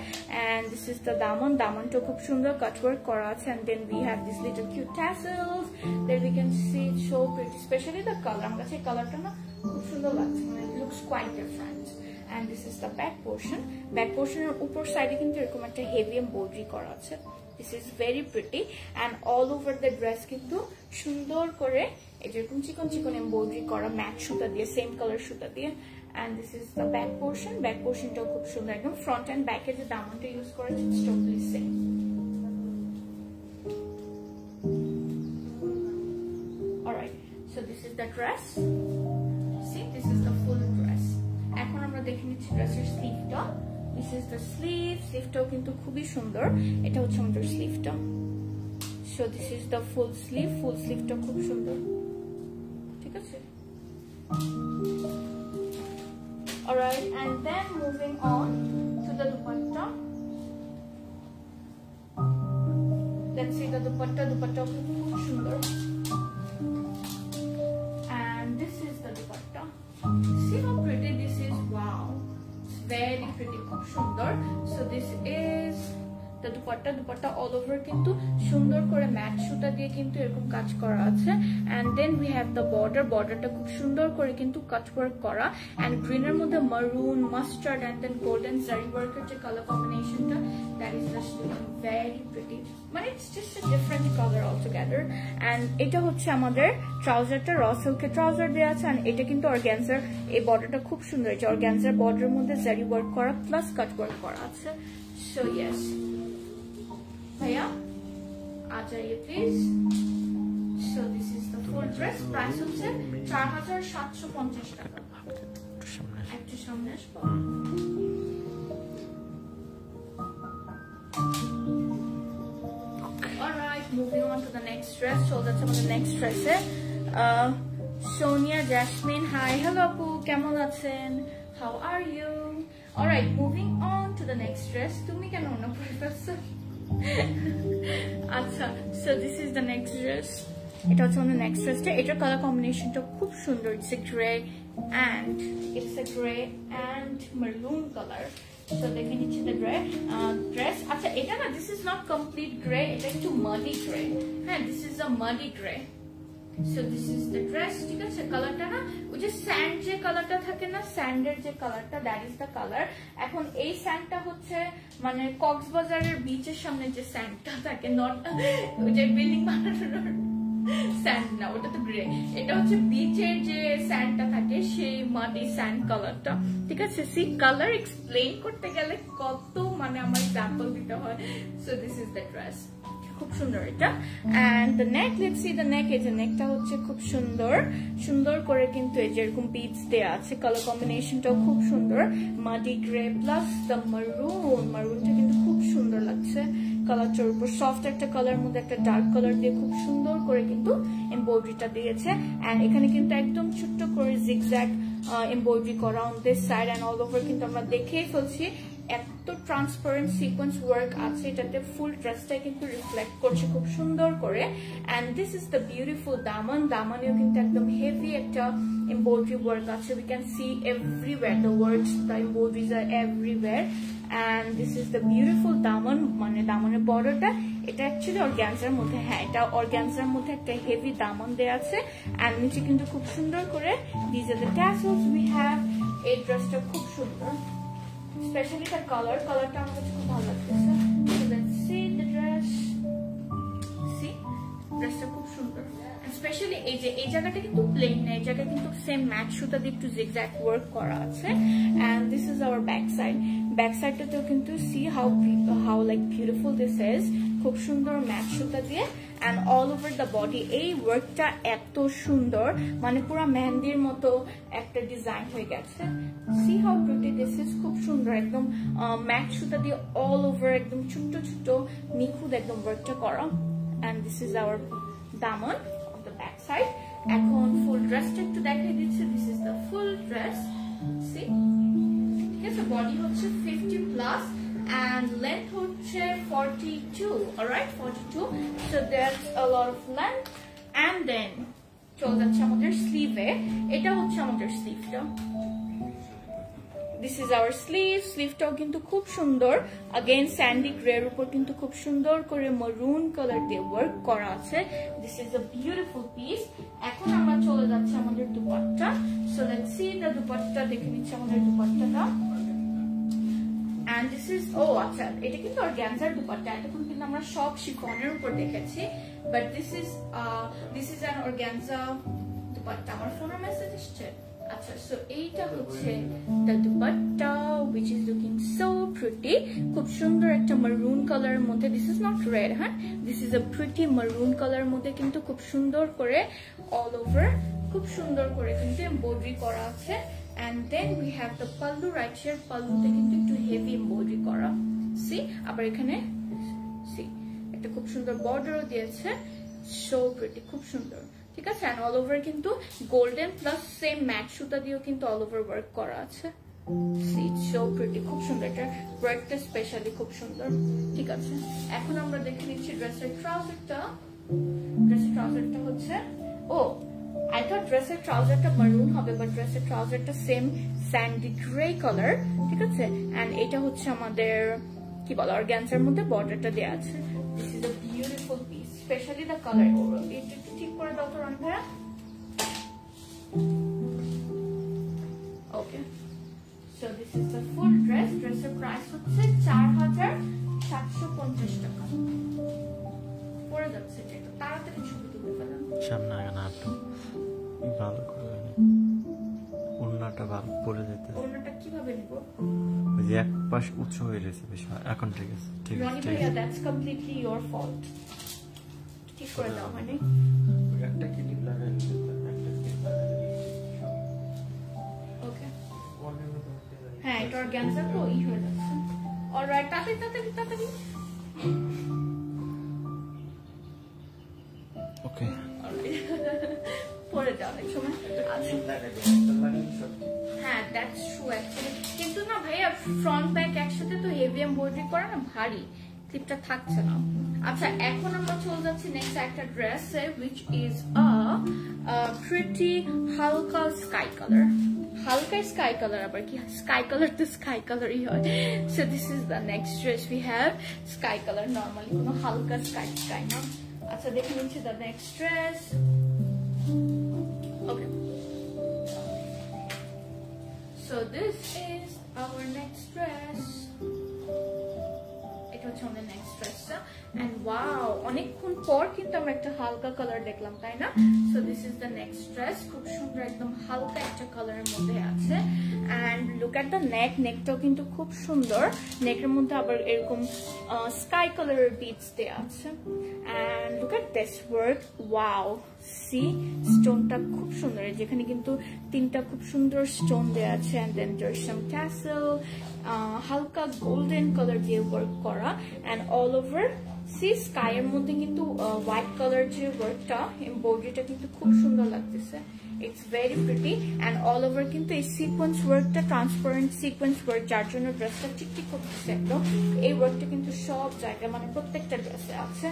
And this is the daman, দামনটা খুব সুন্দর কাট ওয়ার্ক করা আছে, and then we have this little cute tassels that we can see, it so pretty, specially the colour, আমার কাছে এই কালারটা না খুব সুন্দর লাগছে, মানে it looks quite different. And this is the back portion, back portion er upor side e kintu erokom ekta heavy embroidery kora ache, this is very pretty, and all over the dress kintu sundor kore ei je erokom chikon chikon embroidery kora match suta diye, same color suta diye. And this is the back portion, back portion ta khub sundor ekdom, front and back e je daman ta use koreche it's totally same. All right, so this is the dress, see this is the full dress. এখন আমরা দেখে নিচ্ছি ড্রেসের স্লিভটা, দিস ইজ দ্য স্লিভ, স্লিভটাও কিন্তু খুবই সুন্দর, এটা হচ্ছে আমাদের স্লিভটা। So this is the full sleeve, full স্লিভটা খুব সুন্দর, ঠিক আছে? Alright, and then moving on to the dupatta. Let's see the dupatta, dupatta of the Kush. And this is the dupatta. See how pretty this is. Wow, it's very pretty. So this is the dupatta, dupatta all over kintu sundor kore mat suta diye kintu erokom kaj kora ache, and then we have the border, border ta khub sundor kore kintu cut work kora, and green er moddhe maroon, mustard and then golden zari work er je color combination ta, that is just looking very pretty. But it's just a different color altogether. And eta hocche amader trouser ta raw silk trouser deya ache, and eta kintu organza ei border ta khub sundor ache, organza border er moddhe zari work kora plus cut work kora ache. So yes, भैया आ जाइए please. So this is the full dress. Price হচ্ছে four thousand seven hundred fifty টাকা. একটু সামনে আসবো. Alright, moving on to the next dress. So that's আমাদের নেক্সট ড্রেস এ সোনিয়া জ্যাসমিন. হাই হ্যালো আপু, কেমন আছেন? How are you? Alright, moving on to the next dress. তুমি কেন না পড়তেছো? Acha, so this is the next dress. It also on the next dress. It's a color combination to khub sundor. It's a grey and it's a grey and maroon color. So they can each the grey uh, dress. Acha, eta na this is not complete grey. It's like too muddy grey. Ha, this is a muddy grey. So this is the dress. ठीक है, ये color टा ना, वो जो sand जे color टा था के ना sanded जे color टा, that is the color. अखोन A sand टा होते हैं, माने Cox Bazar के बीचे शम्ने जे sand टा था के not वो जो building मारना sand ना, वो तो grey. ये तो जो बीचे जे sand टा था के शे muddy sand color टा. ठीक है, ये color explain करते के लिए कतो माने हमारे example भी तो है. So this is the dress. খুব সুন্দর এটা. And the neck, let's see the neck. এই যে নেকটা হচ্ছে খুব সুন্দর, সুন্দর করে কিন্তু এই যে এরকম বিটস দেয়া আছে. কালার কম্বিনেশনটাও খুব সুন্দর, মাটি গ্রে প্লাস দ্য মারুন. মারুনটা কিন্তু খুব সুন্দর লাগছে কালারটার উপর. সফট একটা কালার মধ্যে একটা ডার্ক কালার দিয়ে খুব সুন্দর করে কিন্তু এমব্রয়ডারিটা দিয়েছে. এন্ড এখানে কিন্তু একদম ছোট্ট করে জিগজ্যাগ এমব্রয়ডারি করা on this side and all over কিন্তু আমরা দেখেই ফেলছি. এত ট্রান্সপারেন্ট সিকোয়েন্স ওয়ার্ক আছে এটাতে, ফুল ড্রেসটা কিন্তু রিফ্লেক্ট করছে খুব সুন্দর করে. And this is the beautiful daman. দামানেও কিন্তু একদম হেভি একটা এমব্রয়ডারি ওয়ার্ক আছে. We can see everywhere the works, the embroideries are everywhere. And this is the beautiful daman, মানে দামানের বর্ডারটা এটা অ্যাকচুয়ালি অর্গানজার মধ্যে. হ্যাঁ, এটা অর্গানজার মধ্যে একটা হেভি দামান দেয়া আছে. এন্ড নিচে কিন্তু খুব সুন্দর করে this are the tassels we have. এই ড্রেসটা খুব সুন্দর, especially the color. Color town which is very nice. So let's see the dress. See, dress is very beautiful. Especially এই যে এই জায়গাটা কিন্তু প্লেন না, এই জায়গা কিন্তু সেম ম্যাচ সুতা দিয়ে একটু জিগজ্যাগ ওয়ার্ক করা আছে. And this is our back side. Back সাইডটাতেও কিন্তু see how how like beautiful this is, খুব সুন্দর ম্যাচ সুতা দিয়ে. And all over the body এই ওয়ার্কটা এত সুন্দর, মানে পুরো মেহেন্দির মতো একটা ডিজাইন হয়ে গেছে. See how beauty this is, খুব সুন্দর একদম ম্যাচ সুতা দিয়ে অল ওভার একদম ছোট্ট ছোট্ট নিখুঁত একদম ওয়ার্কটা করা. And this is our daman. Back side. এখন ফুল ড্রেসটা একটু দেখিয়ে দিচ্ছি. This is the full dress. See? ঠিক আছে, বডি হচ্ছে fifty plus and length হচ্ছে forty-two. Alright, forty-two. So there's a lot of length. And then চলে যাচ্ছে আমাদের স্লিভে. এটা হচ্ছে আমাদের স্লিভটা. This is our sleeve. Sleeve টাও কিন্তু খুব সুন্দর. Again sandy grey উপর কিন্তু খুব সুন্দর করে maroon color দিয়ে work করা আছে. This is a beautiful piece. এখন আমরা চলে যাচ্ছি আমাদের dupatta. So let's see the dupatta. দেখে নিচ্ছি আমাদের দুপাট্টাটা. And this is oh আচ্ছা, এটা কিন্তু organza dupatta. এতক্ষণ কিন্তু আমরা সব শিফনের উপর দেখেছি, but this is uh, this is an organza dupatta. আমার ফোনে মেসেজ আসছে. আচ্ছা, সো এইটা হচ্ছে the dupatta which is looking so pretty. খুব সুন্দর একটা maroon color এর মধ্যে. This is not red, huh? This is a pretty maroon color এর মধ্যে কিন্তু খুব সুন্দর করে all over খুব সুন্দর করে কিন্তু এমব্রয়ডারি করা আছে. And then we have the pallu right here. Palluতে কিন্তু একটু heavy এমব্রয়ডারি করা. See, আবার এখানে see একটা খুব সুন্দর বর্ডারও দিয়েছে. So pretty, খুব সুন্দর. ঠিক আছে, অল ওভার কিন্তু গোল্ডেন প্লাস সেম ম্যাট সুতা দিয়েও কিন্তু অল ওভার ওয়ার্ক করা আছে. See, it's so pretty. Khub sundar. Breadth especially khub sundar. ঠিক আছে। এখন আমরা দেখে নিচ্ছি ড্রেসের ট্রাউজারটা। ড্রেসের ট্রাউজারটা হচ্ছে ও I thought ড্রেসের ট্রাউজারটা maroon হবে but ড্রেসের ট্রাউজারটা same sandy grey color, ঠিক আছে? And এটা হচ্ছে আমাদের কি বলা অর্গানজার মধ্যে বর্ডারটা দেয়া আছে। This is a beautiful piece, especially the color. এটা ঠিক করে দাও তো রান্না। Okay. So this is the full dress. Dresser price হচ্ছে four thousand seven hundred fifty টাকা। পরে যাচ্ছে যেটা তাড়াতাড়ি ছবি তুলে ফেলা। সামনে আগানো একটু ভালো করে নে। ওন্নাটা ভালো পরে যেতে। ওন্নাটা কিভাবে নিব? ওই এক পাশ উঁচু হয়ে গেছে বিষয়। এখন ঠিক আছে। ঠিক আছে। Ronnie, that's completely your fault. ঠিক করে দাও মানে। ওই একটা কি লিপ লাগানো। হ্যাঁ এটা অর্গানজা তো ই হয়ে যাচ্ছে। অলরাইট তাতে তাতে তাতে ওকে পরে যাও এক সময় হ্যাঁ দ্যাটস ট্রু অ্যাকচুয়ালি কিন্তু না ভাইয়া ফ্রন্ট ব্যাক একসাথে তো হেভি এমব্রয়ডারি করা না ভারী ক্লিপটা থাকছে না। আচ্ছা এখন আমরা চলে যাচ্ছি নেক্সট একটা ড্রেসে which is a, a pretty হালকা sky color. Halka sky color abar ki sky color to sky color hi hoy. So this is the next dress we have. Sky color normally kono halka sky sky na. Acha dekhe niche the next dress. Okay. So this is our next dress. It was on the next dress and wow onekkon por kintu amra ekta halka color dekhlam tai na. So this is the next dress. Khub sundor ekdom halka ekta color er moddhe ache and look at the neck. Neck tao kintu khub sundor. Neck er moddhe abar erokom sky color beads deya ache and look at this work. Wow see stone ta khub sundor jekhane kintu tinta khub sundor stone deya ache and then there's some tassel uh, halka golden color diye work kora and all over see sky এর মধ্যে কিন্তু হোয়াইট কালার যে ওয়ার্কটা এমব্রয়ডারিটা কিন্তু খুব সুন্দর লাগতেছে। It's very pretty and all over কিন্তু এই সিকোয়েন্স ওয়ার্কটা ট্রান্সপারেন্ট সিকোয়েন্স ওয়ার্ক যার জন্য ড্রেসটা টিকটিক করতেছে একদম। এই ওয়ার্কটা কিন্তু সব জায়গায় মানে প্রত্যেকটা ড্রেসে আছে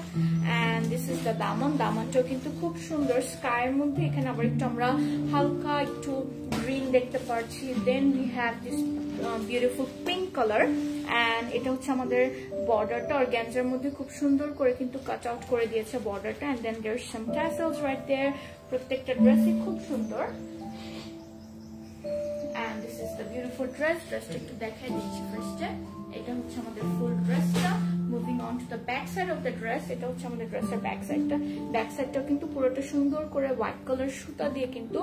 and this is the Daman দামনটাও কিন্তু খুব সুন্দর স্কাই এর মধ্যে। এখানে আবার একটু আমরা হালকা একটু গ্রিন দেখতে পাচ্ছি। Then we have this uh, beautiful pink color and এটা হচ্ছে আমাদের বর্ডারটা অর্গানজার মধ্যে খুব সুন্দর করে কিন্তু কাট আউট করে দিয়েছে বর্ডারটা and then there's some tassels right there. প্রত্যেকটা ড্রেসই খুব সুন্দর and this is the beautiful dress. ড্রেসটা একটু দেখাই দিচ্ছি ফার্স্টে। এটা হচ্ছে আমাদের ফুল ড্রেসটা। Moving on to the back side of the dress, এটা হচ্ছে আমাদের ড্রেসের back side টা। Back side টা কিন্তু পুরোটা সুন্দর করে white color সুতা দিয়ে কিন্তু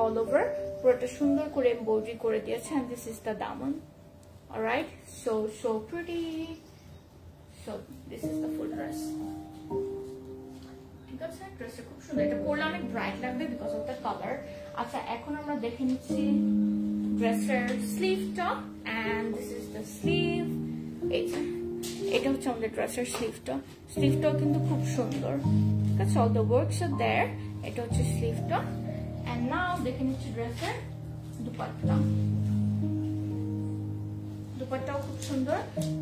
all over পুরোটা সুন্দর করে embroidery করে দিয়েছে and this is the daman. All right, so so pretty. So this is the full dress. ঠিক আছে ড্রেসটা খুব সুন্দর। এটা পরলে অনেক ব্রাইট লাগবে because of the color. আচ্ছা এখন আমরা দেখে নিচ্ছি ড্রেসের sleeve top and this is the sleeve. এটা এটা হচ্ছে আমাদের ড্রেসের স্লিভটা। স্লিভটাও কিন্তু খুব সুন্দর। ঠিক আছে all the works are there. এটা হচ্ছে স্লিভটা and now দেখে নিচ্ছি ড্রেসের দুপাট্টা। দুপাট্টাও খুব সুন্দর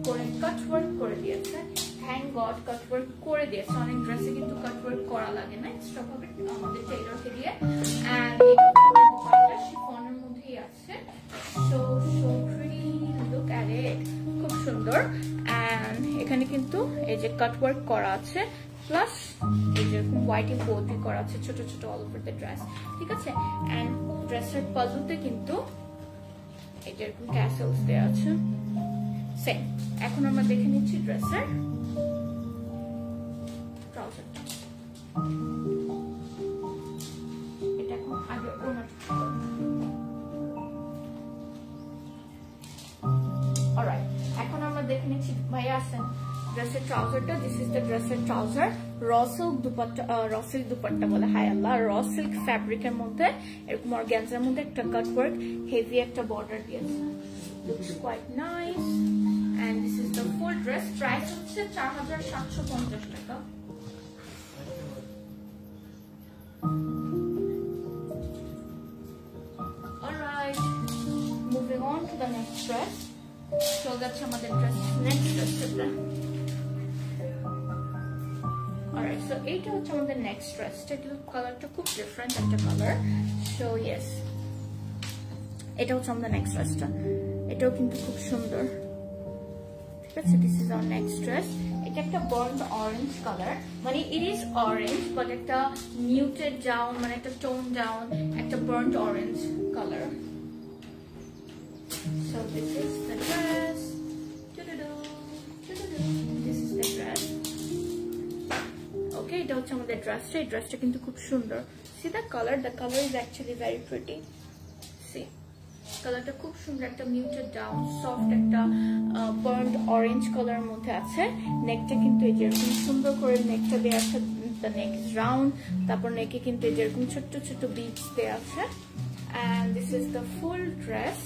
করে কাটওয়ার্ক করে দিয়েছে। Thank God কাটওয়ার্ক করে দিয়েছে। অনেক ড্রেসে কিন্তু কাটওয়ার্ক করা লাগে না এক্সট্রা ভাবে আমাদের টেইলরকে দিয়ে and এটা দুপাট্টা শিফনের মধ্যেই আছে। So so pretty look at it. খুব সুন্দর and এখানে কিন্তু এই যে কাটওয়ার্ক করা আছে প্লাস এই যে হোয়াইট ইমব্রয়ডারি করা আছে ছোট ছোট all over the dress. ঠিক আছে and ড্রেসের পাজুতে কিন্তু এই যে এরকম ক্যাসেলস দেয়া আছে। সেম এখন আমরা দেখে নিচ্ছি ড্রেসের ট্রাউজার। এটা এখন আগে ওনার অলরাইট এখন আমরা দেখে নিচ্ছি ভাই আসেন ড্রেসের ট্রাউজারটা। দিস ইজ দ্য ড্রেসের trouser. Raw silk dupatta raw silk dupatta বলে হায় আল্লাহ। রসিল্ক ফ্যাব্রিকের মধ্যে এরকম অর্গানজার মধ্যে একটা কাটওয়ার্ক হেভি একটা বর্ডার দিয়েছে। Looks quite nice and this is the full dress. Price হচ্ছে four thousand seven hundred fifty টাকা। Alright moving on to the dress. চলে যাচ্ছে আমাদের dress next dressটা. Alright, so এইটা হচ্ছে আমাদের next dress. এটার কালারটা খুব different একটা color. So yes, এটা হচ্ছে আমাদের next dressটা. এটাও কিন্তু খুব সুন্দর. So this is our next dress. It's like a burnt orange color. Mane it is orange, but it's a muted down, mane it's a toned down, it's a burnt orange color. So this is the dress. This is the dress. Okay, that's some of the dress. The dress is kintu khub sundor. See the color. The color is actually very pretty. See. কালারটা খুব সুন্দর একটা মিউটেড ডাউন সফট একটা burnt orange color মধ্যে আছে নেকটা কিন্তু এই যে খুব সুন্দর করে নেকটা দেয়া আছে the neck is round তারপর নেকে কিন্তু এই যে এরকম ছোট ছোট beads দেয়া আছে and this is the full dress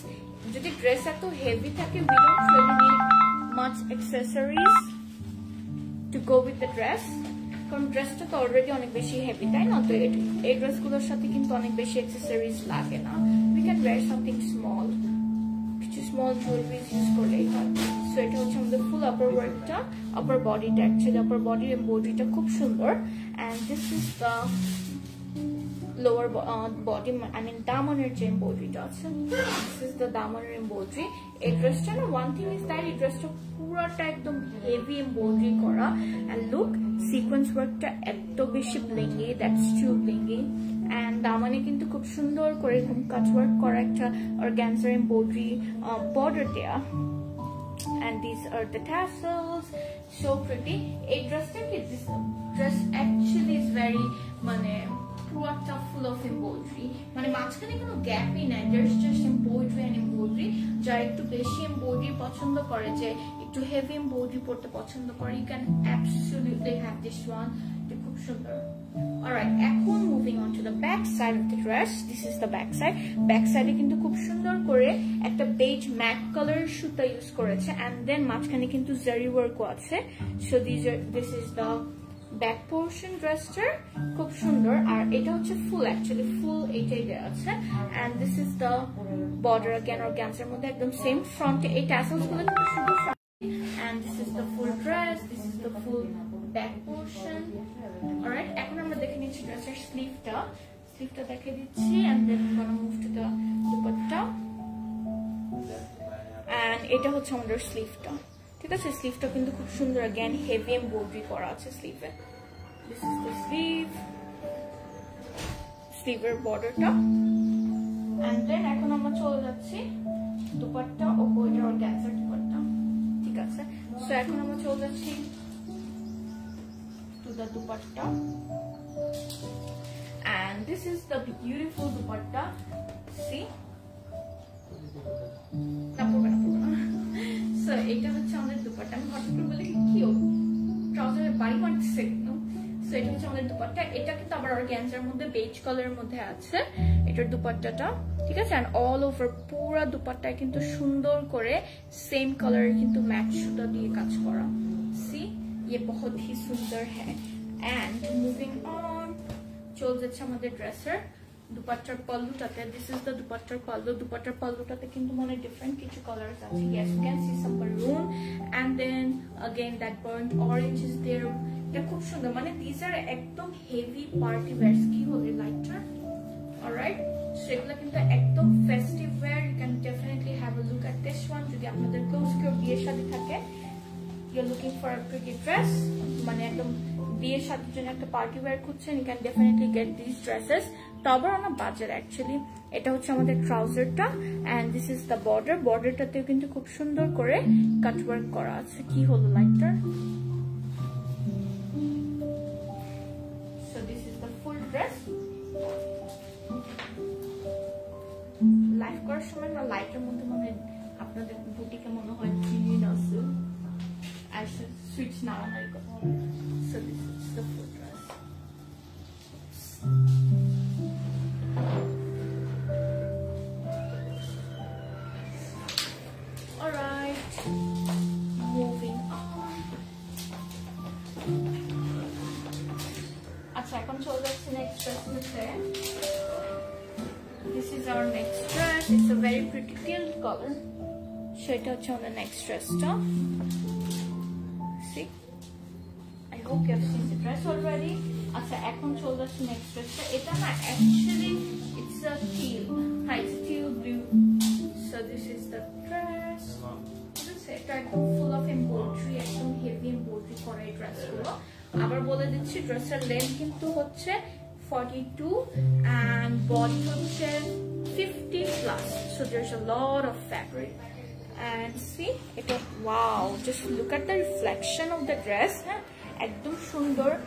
যদি dress এত heavy থাকে we don't really need much accessories to go with the dress কারণ ড্রেসটা তো অলরেডি অনেক বেশি হেভি তাই না তো এই ড্রেসগুলোর সাথে কিন্তু অনেক বেশি অ্যাকসেসরিজ লাগে না we can wear something small কিছু small jewelry use করলেই হয় সো এটা হচ্ছে আমাদের ফুল আপার ওয়ার্কটা আপার বডিটা एक्चुअली আপার বডির এমব্রয়ডারিটা খুব সুন্দর and this is the lower body I mean damaner যে এমব্রয়ডারিটা আছে this is the damaner embroidery এই ড্রেসটা না one thing is that এই ড্রেসটা পুরোটা একদম হেভি এমব্রয়ডারি করা and look sequence work ta etto beshi blingy that's too blingy and damane kintu khub sundor kore khum cutwork kora ekta organza embroidery border deya and these are the tassels so pretty a dress ta ki this dress actually is very mane purota full of embroidery mane majkhane kono gap ei nai there's just embroidery and embroidery jara ektu beshi embroidery pochondo kore je to heavy embroidery porte pochondo kore you can absolutely have this one to khub sundor all right এখন moving on to the back side of the dress this is the back side back side e kintu khub sundor kore ekta beige matte color সুতা use koreche and then majkhane kintu zari work ache so these are this is the back portion dress ter khub sundor ar eta hocche full actually full etai deya ache and this is the border again organza er moddhe ekdom same front e tassels gulo kintu shudhu and this is the full dress this is the full back portion all right এখন আমরা দেখে নিচ্ছি ড্রেসের স্লিভটা স্লিভটা দেখে দিচ্ছি and then we're going to move to the dupatta and এটা হচ্ছে আমাদের স্লিভটা ঠিক আছে স্লিভটা কিন্তু খুব সুন্দর again heavy embroidery করা আছে স্লিভে this is the sleeve sleever borderটা and then এখন আমরা চলে যাচ্ছি dupatta ও border organza dupatta so এখন আমরা চলে যাচ্ছি to the dupatta and this is the beautiful dupatta see তারপরে so এটা হচ্ছে আমাদের dupatta আমি হঠাৎ করে বলি কি ও ট্রাউজারে by one set no so এটা হচ্ছে আমাদের dupatta এটা কিন্তু আবার অর্গানজার মধ্যে বেজ কালারের মধ্যে আছে এটার dupattaটা ঠিক আছে and all over পুরো দুপাট্টা কিন্তু সুন্দর করে সেম কালার কিন্তু ম্যাচ সুতা দিয়ে কাজ করা সি ये बहुत ही सुंदर है and moving on চলে যাচ্ছে আমাদের ড্রেসের দুপাট্টার পল্লুটাতে this is the দুপাট্টার পল্লু দুপাট্টার পল্লুটাতে কিন্তু মানে different কিছু colors আছে yes you can see some maroon and then again that burnt orange is there এটা খুব সুন্দর মানে these are একদম heavy party wears কি হবে লাইটার alright সেগুলো কিন্তু একদম festive wear you can definitely have a look at this one যদি আপনাদের close কেউ বিয়ের সাথে থাকে you're looking for a pretty dress মানে একদম বিয়ের সাথে জন্য একটা party wear খুঁজছেন you can definitely get these dresses তবে on a budget actually এটা হচ্ছে আমাদের ট্রাউজারটা and this is the border borderটাতেও কিন্তু খুব সুন্দর করে cut work করা আছে কি হলো লাইটটার so this is the full dress live করার সময় না লাইটের মধ্যে মানে আপনাদের বুটিকে মনে হয় জিনিস আছে আর সুইচ না হয় so this is the full dress alright moving on আচ্ছা এখন চলে যাচ্ছি নেক্সট ড্রেসে This is our next dress. It's a very pretty teal color. So it is on the next dress top. See, I hope you have seen the dress already. As I control the next dress, it is actually it's a teal. It's teal blue. So this is the dress. This is full of embroidery. Some heavy embroidery for a dress. Abar bole dicchi dress er length kintu hocche forty-two and body hocche fifty plus. So there's a lot of fabric. And see, it is wow. Just look at the reflection of the dress. Ekdom shundor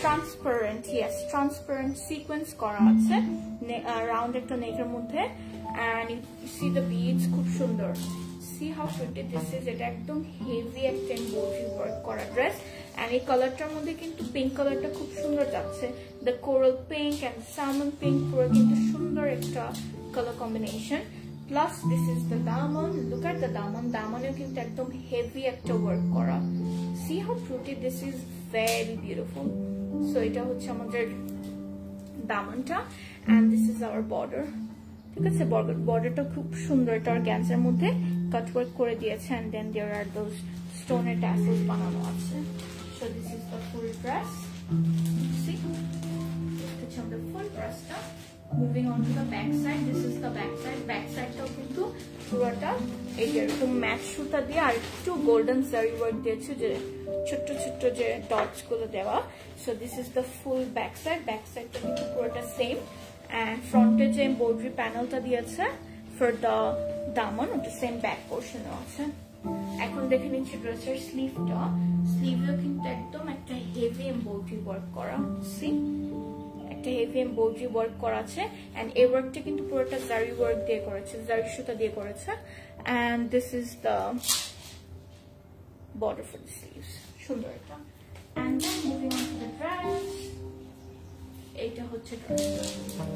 transparent, yes, transparent sequence kora ache around ekta necker moddhe, and you see the beads khub shundor. See how pretty this is. It ekdom heavy ekta embroidery work kora dress, and ei color tar moddhe kintu pink color ta khub shundor jacche. The coral pink and salmon pink pura kintu shundor ekta color combination. Plus this is the daman. Look at the daman. Daman you can take them heavy actor work kora. See how pretty this is. Very beautiful. So ita hocche amader daman ta, and this is our border. ঠিক আছে, border border ta khub sundor eta organza er moddhe cut work kore diyeche, and then there are those stone tassels banano ache. So this is the full dress. See, this is the full dress ta. Moving on to the back side. This is the back side. Back side ta kintu purota ei to match suta diye ar ektu golden zari work diyeche, je chotto chotto je dots gulo dewa. So this is the full back side. Back side ta kintu purota same, and front e je embroidery panel ta diyeche for the daman of the same back portion ache. Ekhon dekhe niche dresser sleeve ta. Sleeve e kintu ekdom ekta heavy embroidery work kora. See, heavy embroidery work kora ache, and a work ta kintu pura ta zari work diye koreche, zari suta diye koreche. And this is the border for the sleeves, sundor ekta. And then moving on to the dress, eta hocche dress tan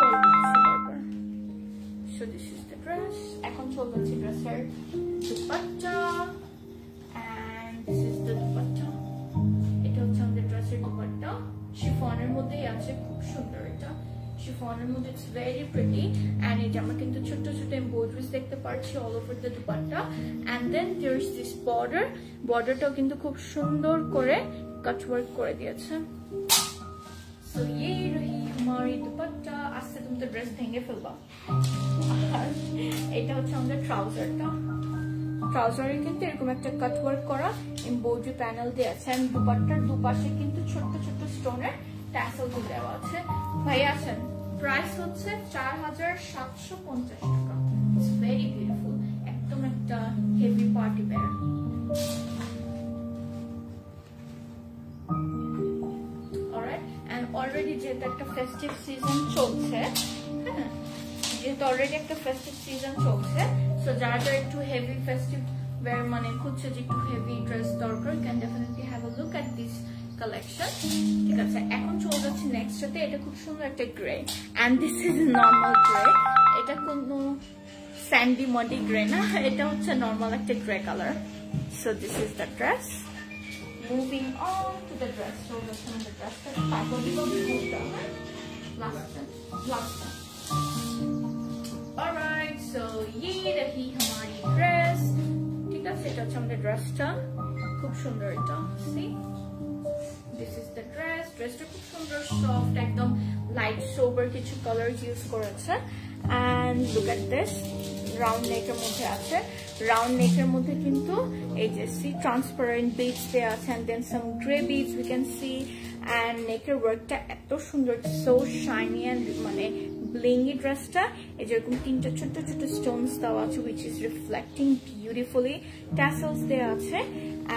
color. So this is the dress. Ekhon chole jacche dress er dupatta, and this is the dupatta. Chiffon er moddhe ache, khub sundor eta. Chiffon er moddhe it's very pretty, and eta amra kintu chotto chotto embroideries dekhte parchi all over the dupatta. And then there's this border. Border ta kintu khub sundor kore cut work kore diyeche. So ye rahi hamari dupatta. Aste tum to dress dhenge felba. Eta hocche amader trouser ta. Trouser e kintu erokom ekta cut work kora embroidery panel diye ache, and dupattar dupashe kintu chotto chotto stone tassel gulo dewa ache. Bhaiya achen, price hocche four thousand seven hundred fifty taka. It's very beautiful, ekdom ekta heavy party wear. All right, and already jeto ekta festive season cholche, ha jeto already ekta festive season cholche. So jara jara ektu heavy festive wear mane khujche je ektu heavy dress dorkar, you can definitely have a look at this collection. Thik ache, ekhon chole jacchi next shate. Eta khub sundor ekta grey, and this is normal grey. Eta kono sandy muddy grey na, eta hocche normal ekta grey color. So this is the dress. Moving on to the dress. So this is the dress that pagodi bodi kurta last last. Alright, so ye rahi hamari dress. Thik ache, eta hocche amader dress ta, khub sundor eta. See, this is the dress. Dress ta khub sundor soft, ekdom light sober kichu colors use koreche. And look at this, round neck er moddhe ache. Round neck er moddhe kintu ei je see transparent beads there ache, and then some grey beads we can see. And neck er work ta eto sundor, so shiny and mane blingy dress ta. Ei je erokom tinta chotto chotto stones dewa ache, which is reflecting beautifully. Tassels there ache,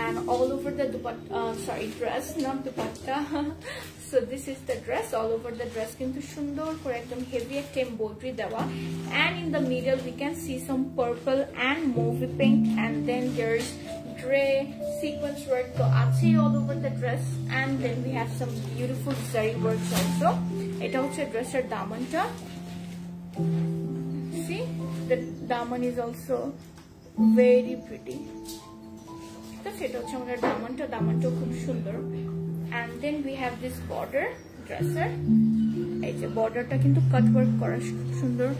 and all over the dupatta, uh, sorry dress, not dupatta. So this is the dress. All over the dress kintu sundor kore ekdom heavy ekta embroidery dewa, and in the middle we can see some purple and mauve pink, and then there's grey sequence work to ache all over the dress, and then we have some beautiful zari works also. Eta hocche dress er daman ta. See, the daman is also very pretty. So eta hocche amader daman ta. Daman ta khub sundor. And then we have this border dresser. Ei je border ta kintu cut work kora khub sundor.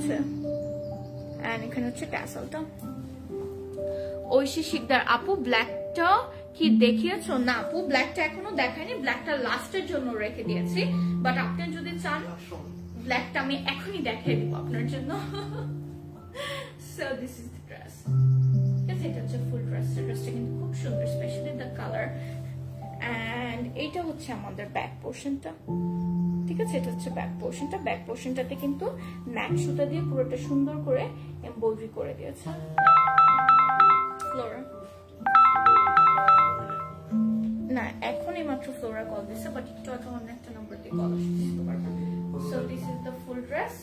আছে এন্ড এখানে হচ্ছে টাসেলটা। ঐশী শিকদার আপু ব্ল্যাকটা কি দেখিয়েছো? না আপু ব্ল্যাকটা এখনো দেখাইনি, ব্ল্যাকটা লাস্টের জন্য রেখে দিয়েছি, বাট আপনি যদি চান ব্ল্যাকটা আমি এখনই দেখিয়ে দিব আপনার জন্য। So this is the dress, এটা হচ্ছে ফুল ড্রেস। ড্রেসটা কিন্তু খুব সুন্দর, স্পেশালি দ্য কালার। এন্ড এইটা হচ্ছে আমাদের ব্যাক পোর্শনটা, ঠিক আছে? এটা হচ্ছে ব্যাক পোর্শনটা। ব্যাক পোর্শনটাতে কিন্তু ম্যাট সুতা দিয়ে পুরোটা সুন্দর করে এমব্রয়ডারি করে দিয়েছে। ফ্লোরা না এখন এইমাত্র ফ্লোরা কল দিয়েছে, বাট এটা তো অন্য একটা নাম্বার দিয়ে কল আসতে পারবে। So this is the full dress.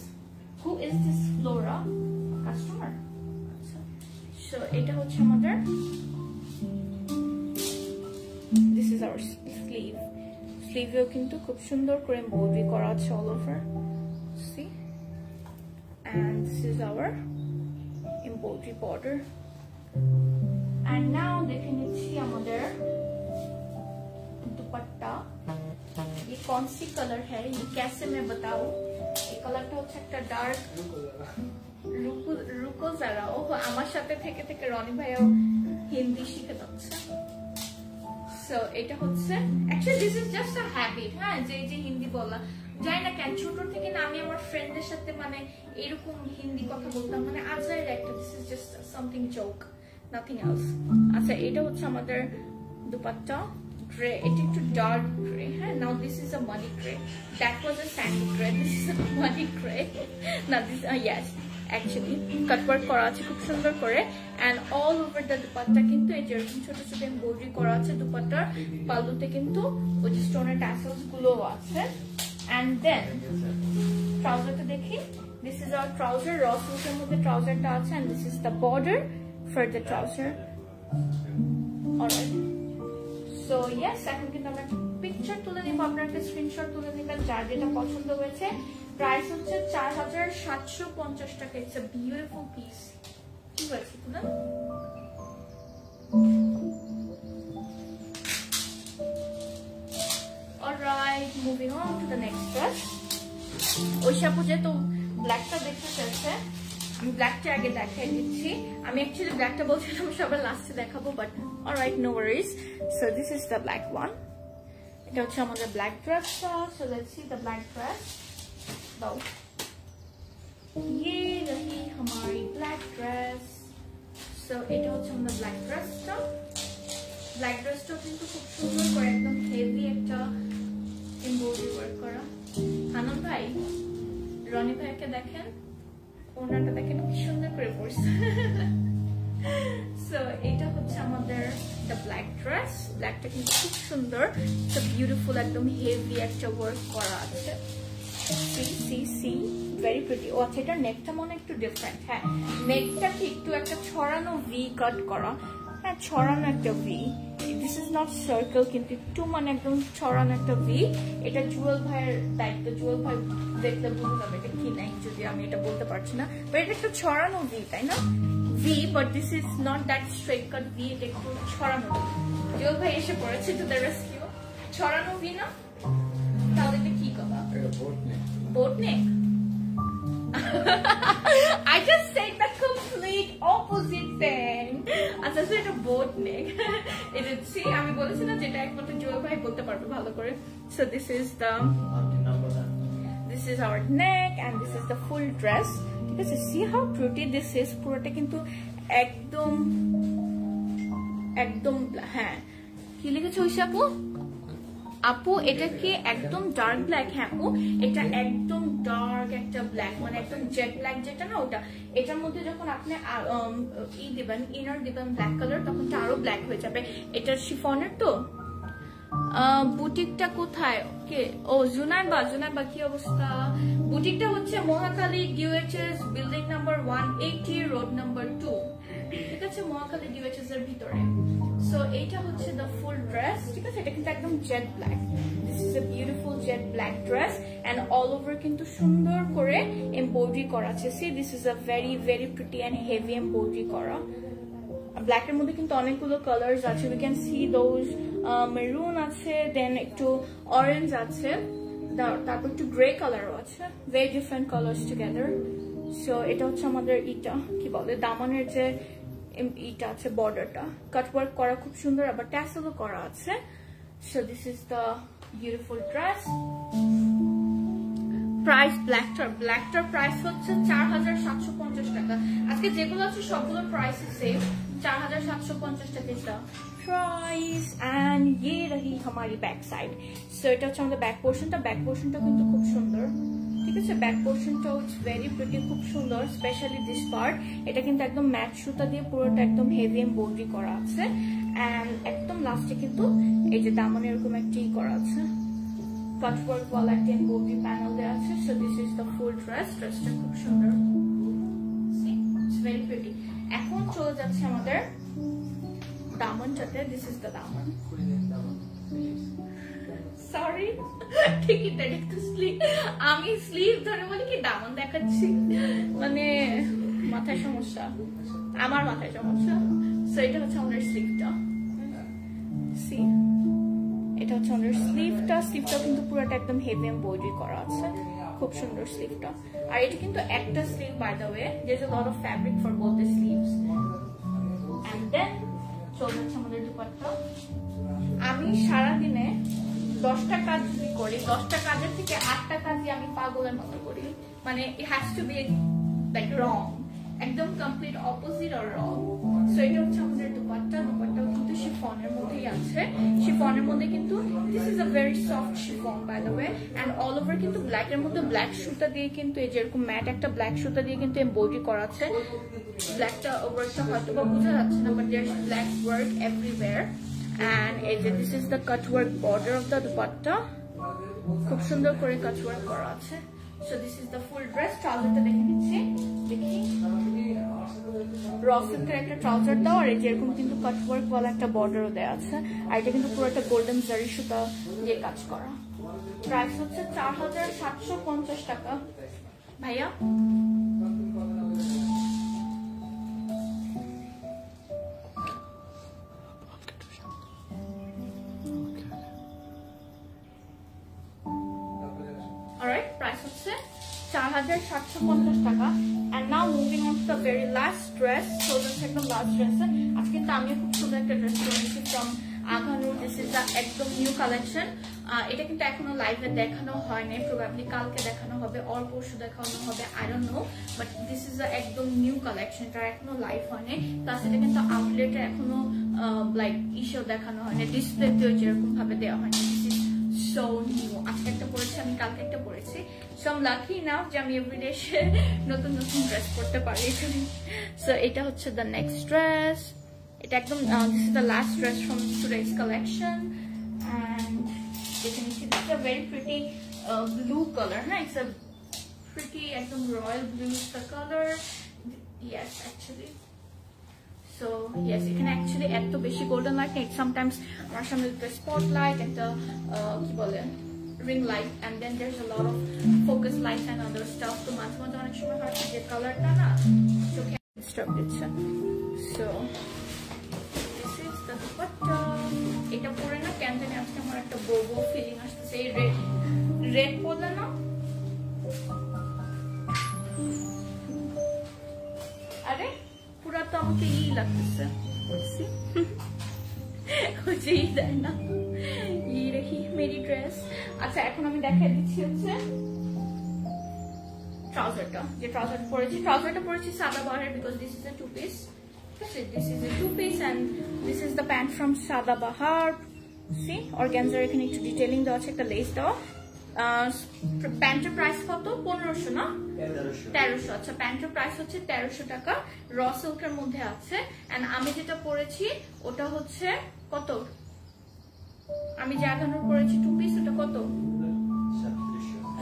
Who is this Flora customer? So এটা হচ্ছে আমাদের, দিস ইজ আওয়ার স্লিভ। স্লিভেও কিন্তু খুব সুন্দর করে এমব্রয়ডারি করা আছে all over, see. And this is our embroidery border. And now দেখে নিচ্ছি আমাদের दुपट्टा। ये कौन सी कलर है, ये कैसे मैं बताऊं? ये कलर तो একটা ডার্ক রুকো রুকো যারা। ও আমার সাথে থেকে থেকে রনি ভাইও হিন্দি শিখে যাচ্ছে। সো এটা হচ্ছে actually this is just a habit. হ্যাঁ, যে যে হিন্দি বলা যায় না কেন, ছোট থেকে না আমি আমার ফ্রেন্ডদের সাথে মানে এরকম হিন্দি কথা বলতাম, মানে আজের একটা this is just something joke, nothing else. আচ্ছা এটা হচ্ছে আমাদের dupatta. Gray, it is too dark gray. Huh? Now this is a muddy gray. That was a sandy gray. This is a muddy gray. Now this, uh, yes, actually, cutwork করা আছে খুব সুন্দর করে, and all over the dupatta কিন্তু এই যেরকম ছোট ছোট embroidery করা আছে দুপাট্টার পালুতে, কিন্তু ওই যে স্টোনের tassels গুলো আছে। And then trouser টা দেখি, this is our trouser, raw silk এর মধ্যে trouser টা আছে, and this is the border for the trouser. Alright. So yes, এখন কিন্তু আমরা পিকচার তুলে নিব, আপনারা একটা স্ক্রিনশট তুলে নেবেন যার যেটা পছন্দ হয়েছে। প্রাইস হচ্ছে চার হাজার সাতশো পঞ্চাশ টাকা। It's a beautiful piece. কি বলছি তোমরা? Alright, moving on to the next dress. ওইসব বুঝে তো ব্ল্যাকটা দেখতে চলছে, আমি ব্ল্যাকটা আগে দেখাই দিচ্ছি। আমি অ্যাকচুয়ালি ব্ল্যাকটা বলছিলাম সবার লাস্টে দেখাবো, but alright no worries. So this is the black one. এটা হচ্ছে আমাদের ব্ল্যাক ড্রেসটা। So let's see the black dress. বাউ, ইয়ে রহি হামারি ব্ল্যাক ড্রেস। সো এটা হচ্ছে আমাদের ব্ল্যাক ড্রেসটা। ব্ল্যাক ড্রেসটা কিন্তু খুব সুন্দর করে একদম হেভি একটা এমব্রয়ডারি ওয়ার্ক করা। হানন ভাই, রনি ভাইকে দেখেন, ওনাটা দেখেন কি সুন্দর করে পরছে। সো এটা হচ্ছে আমাদের দ্য ব্ল্যাক ড্রেস। ব্ল্যাকটা কিন্তু খুব সুন্দর, সো বিউটিফুল, একদম হেভি একটা ওয়ার্ক করা আছে। See see see very pretty. ও আচ্ছা, এটা নেকটা মনে একটু ডিফারেন্ট। হ্যাঁ, নেকটা কি একটু একটা ছড়ানো ভি কাট করা। হ্যাঁ, ছড়ানো একটা V. This is not circle, কিন্তু একটু মানে একদম ছড়ানো একটা ভি। এটা জুয়েল ভাইয়ের দায়িত্ব, জুয়েল ভাই দেখলে বুঝে যাবে এটা কি নাই, যদি আমি এটা বলতে পারছি না। বাট এটা একটু ছড়ানো ভি, তাই না? V, but this is not that straight cut V, এটা একটু ছড়ানো। জুয়েল ভাই এসে পড়েছে টু দ্য রেস্কিউ। ছড়ানো ভি না, তাহলে এটা কি কথা? Boat neck. I just said the complete opposite thing. Acha, so it's a boat neck. It is, see, I am going to say that I want to Joel bhai bolte parbo bhalo kore. So this is the, this is our neck, and this is the full dress. Because you see how pretty this is. Purota kintu ekdom ekdom ha ki likhecho hisabu আপু, এটা কি একদম ডার্ক ব্ল্যাক? হ্যাঁ আপু, এটা একদম ডার্ক একটা ব্ল্যাক, মানে একদম জেট ব্ল্যাক যেটা না ওটা। এটার মধ্যে যখন আপনি ই দিবেন, ইনার দিবেন ব্ল্যাক কালার, তখন তো আরো ব্ল্যাক হয়ে যাবে। এটা শিফনের তো। বুটিকটা কোথায়? ওকে, ও জুনাইবা, জুনাইবা কি অবস্থা? বুটিকটা হচ্ছে Mohakhali DOHS building number one eighty, road number two, ঠিক আছে, মহাখালী ডিউএইচএস এর ভিতরে। সো এইটা হচ্ছে দ্য ফুল ড্রেস, ঠিক আছে? এটা কিন্তু একদম jet black. This is a beautiful jet black dress, and all over কিন্তু সুন্দর করে এমব্রয়ডারি করা আছে। See, this is a very very pretty and heavy embroidery করা। ব্ল্যাক এর মধ্যে কিন্তু অনেকগুলো কালার্স আছে। We can see those, maroon আছে, দেন একটু অরেঞ্জ আছে, তারপর একটু গ্রে কালারও আছে। Very different colours together. So এটা হচ্ছে আমাদের এটা কি বলে দামানের যে এটা আছে বর্ডারটা কাট ওয়ার্ক করা খুব সুন্দর আবার ট্যাসেলও করা আছে so this is the beautiful dress price ব্ল্যাকটার ব্ল্যাকটার প্রাইস হচ্ছে four thousand seven hundred fifty টাকা আজকে যেগুলো আছে সবগুলো price same four thousand seven hundred fifty টাকা এটা price and ye rahi hamari back side so eta hocche amader back portion ta back portion ta kintu khub sundor ঠিক আছে back portion ta is very pretty khub sundor especially this part eta kintu ekdom matte suta diye puro ta ekdom heavy embroidery kora ache and ekdom last e kintu ei je damone erokom ekta I kora ache cutwork wala ekta embroidery panel deya ache so this is the full dress dress ta khub sundor see it's very pretty ekhon chole jacche amader diamond chate this is the diamond sorry ঠিক এটা দেখতে স্লিপ আমি স্লিপ ধরে বলি কি diamond দেখাচ্ছি মানে মাথায় সমস্যা আমার মাথায় সমস্যা সো এটা হচ্ছে আমাদের স্লিপটা সি এটা হচ্ছে আমাদের স্লিপটা স্লিপটা কিন্তু পুরোটা একদম হেভি এমব্রয়ডারি করা আছে খুব সুন্দর স্লিপটা আর এটা কিন্তু একটা slip by the way there is a lot of fabric for both the sleeves and then চলে যাচ্ছে আমাদের দুপাট্টা আমি সারা দিনে ten টা কাজ করি ten টা কাজের থেকে eight টা কাজই আমি পাগলের মতো করি মানে it has to be like wrong একদম complete opposite or wrong so এটা হচ্ছে আমাদের দুপাট্টা দুপাট্টা কিন্তু শিফনের মধ্যেই আছে শিফনের মধ্যে কিন্তু this is a very soft chiffon by the way and all over কিন্তু black এর মধ্যে black সুতা দিয়ে কিন্তু এই যে এরকম ম্যাট একটা black সুতা দিয়ে কিন্তু এমব্রয়ডারি করা আছে blackটা ওভারটা হয়তো বা বোঝা যাচ্ছে না but there's black work everywhere and this is the cutwork border of the dupatta খুব সুন্দর করে cutwork করা আছে so this is the full dress trouser টা দেখে নিচ্ছি দেখি raw silk এর একটা trouser দাও আর এই যে এরকম কিন্তু cutwork वाला একটা বর্ডারও দেয়া আছে আর এটা কিন্তু পুরোটা golden zari সুতা দিয়ে কাজ করা price হচ্ছে four thousand seven hundred fifty টাকা ভাইয়া four thousand seven hundred fifty taka and now moving on to the very last dress so this is the last dress ajke ta ami khub sundor ekta dress korechi from Agha Noor this is the ekdom new collection eta kintu ekhono live e dekhano hoy nai probably kalke dekhano hobe or porshu dekhano hobe I don't know but this is the ekdom new collection ta ekhono live hoy nai plus eta kintu outlet e ekhono like issue dekhano hoy nai display teo jerokom bhabe deya hoy nai so new ajke ekta porechi ami kalke ekta porechi so I'm lucky enough that I every day share notun notun dress korte pari so eta hocche the next dress eta ekdom this is the last dress from today's collection and definitely it's a very pretty uh, blue color na it's a pretty ekdom royal blue is the color yes actually so yes you can actually add to beshi golden light it sometimes amar samne the spotlight and the ki bole ring light and then there's a lot of focus lights and other stuff to match match onek shomoy hoy je color ta na so disturb dichhe so this is the dupatta eta pore na kente ne ajke amar ekta bobo feeling asche red red pole na are pura to amake ei lagteche see khujei dai na ye rahi meri dress আচ্ছা এখন আমি দেখাই দিচ্ছি হচ্ছে ট্রাউজারটা যে ট্রাউজার পরেছি ট্রাউজারটা পরেছি Sada Bahar because this is a two piece this is a two piece and this is the pant from Sada Bahar C organza এখানে একটু ডিটেইলিং দেওয়া আছে একটা লেস দেওয়া প্যান্টের প্রাইস কত পনেরোশো না তেরোশো আচ্ছা প্যান্টের প্রাইস হচ্ছে তেরোশো টাকা র সিল্কের মধ্যে আছে এন্ড আমি যেটা পরেছি ওটা হচ্ছে কত আমি জাগানোর পরেছি টু পিস ওটা কত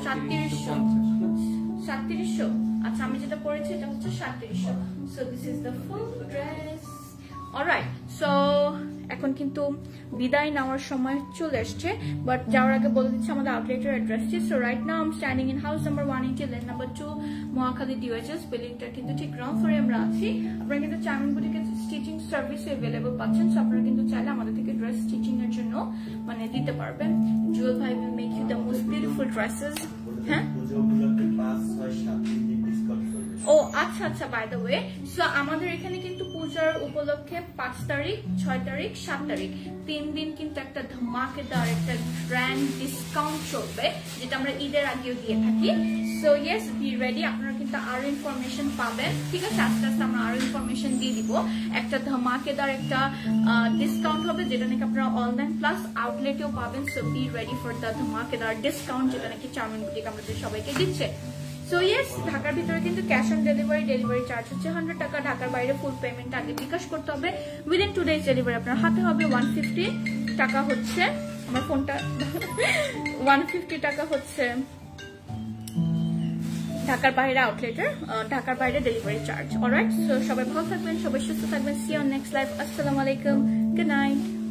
seventy-seven hundred আচ্ছা আমি যেটা পরেছি এটা হচ্ছে seventy-seven hundred so this is the full dress alright so এখন কিন্তু বিদায় নেওয়ার সময় চলে আসছে বাট যাওয়ার আগে বলে দিচ্ছি আমাদের আউটলেটের অ্যাড্রেসটি so right now I am standing in house number one eighty lane number two Mohakhali DOHS বিল্ডিংটা কিন্তু ঠিক গ্রাউন্ড ফ্লোরে আমরা আছি আপনারা কিন্তু চার্মিং বুটিকের স্টিচিং সার্ভিস अवेलेबल পাচ্ছেন সো আপনারা কিন্তু চাইলে আমাদের থেকে ড্রেস স্টিচিং এর জন্য মানে দিতে পারবেন জুয়েল ভাই will make you the most beautiful dresses হ্যাঁ Oh, acha acha. By the way, so amader ekhane kintu pujar upolokkhe five tarik, six tarik, seven tarik tin din kintu ekta dhamakedar ekta grand discount chholbe jeta amra Eider ageo diye thaki. So yes, be ready. Apnara kintu aro information paben. Thik ache, aste aste amra aro information diye dibo. Ekta dhamakedar ekta discount hobe jeta naki apnara online plus outlet e paben. So be ready for the dhamakedar discount jeta naki Charmant Boutique amader shobai ke dicche. So yes, ঢাকার ভিতরে কিন্তু cash on delivery, delivery charge হচ্ছে one hundred টাকা, ঢাকার বাইরে full payment আগে বিকাশ করতে হবে, within two days delivery আপনার হাতে হবে one hundred fifty টাকা হচ্ছে আমার ফোনটা one hundred fifty টাকা হচ্ছে ঢাকার বাইরে আউটলেটের ঢাকার বাইরে delivery charge. অলরাইট, সো সবাই ভালো থাকবেন, সবাই সুস্থ থাকবেন. See you on next live. Assalamu alaikum. Good night.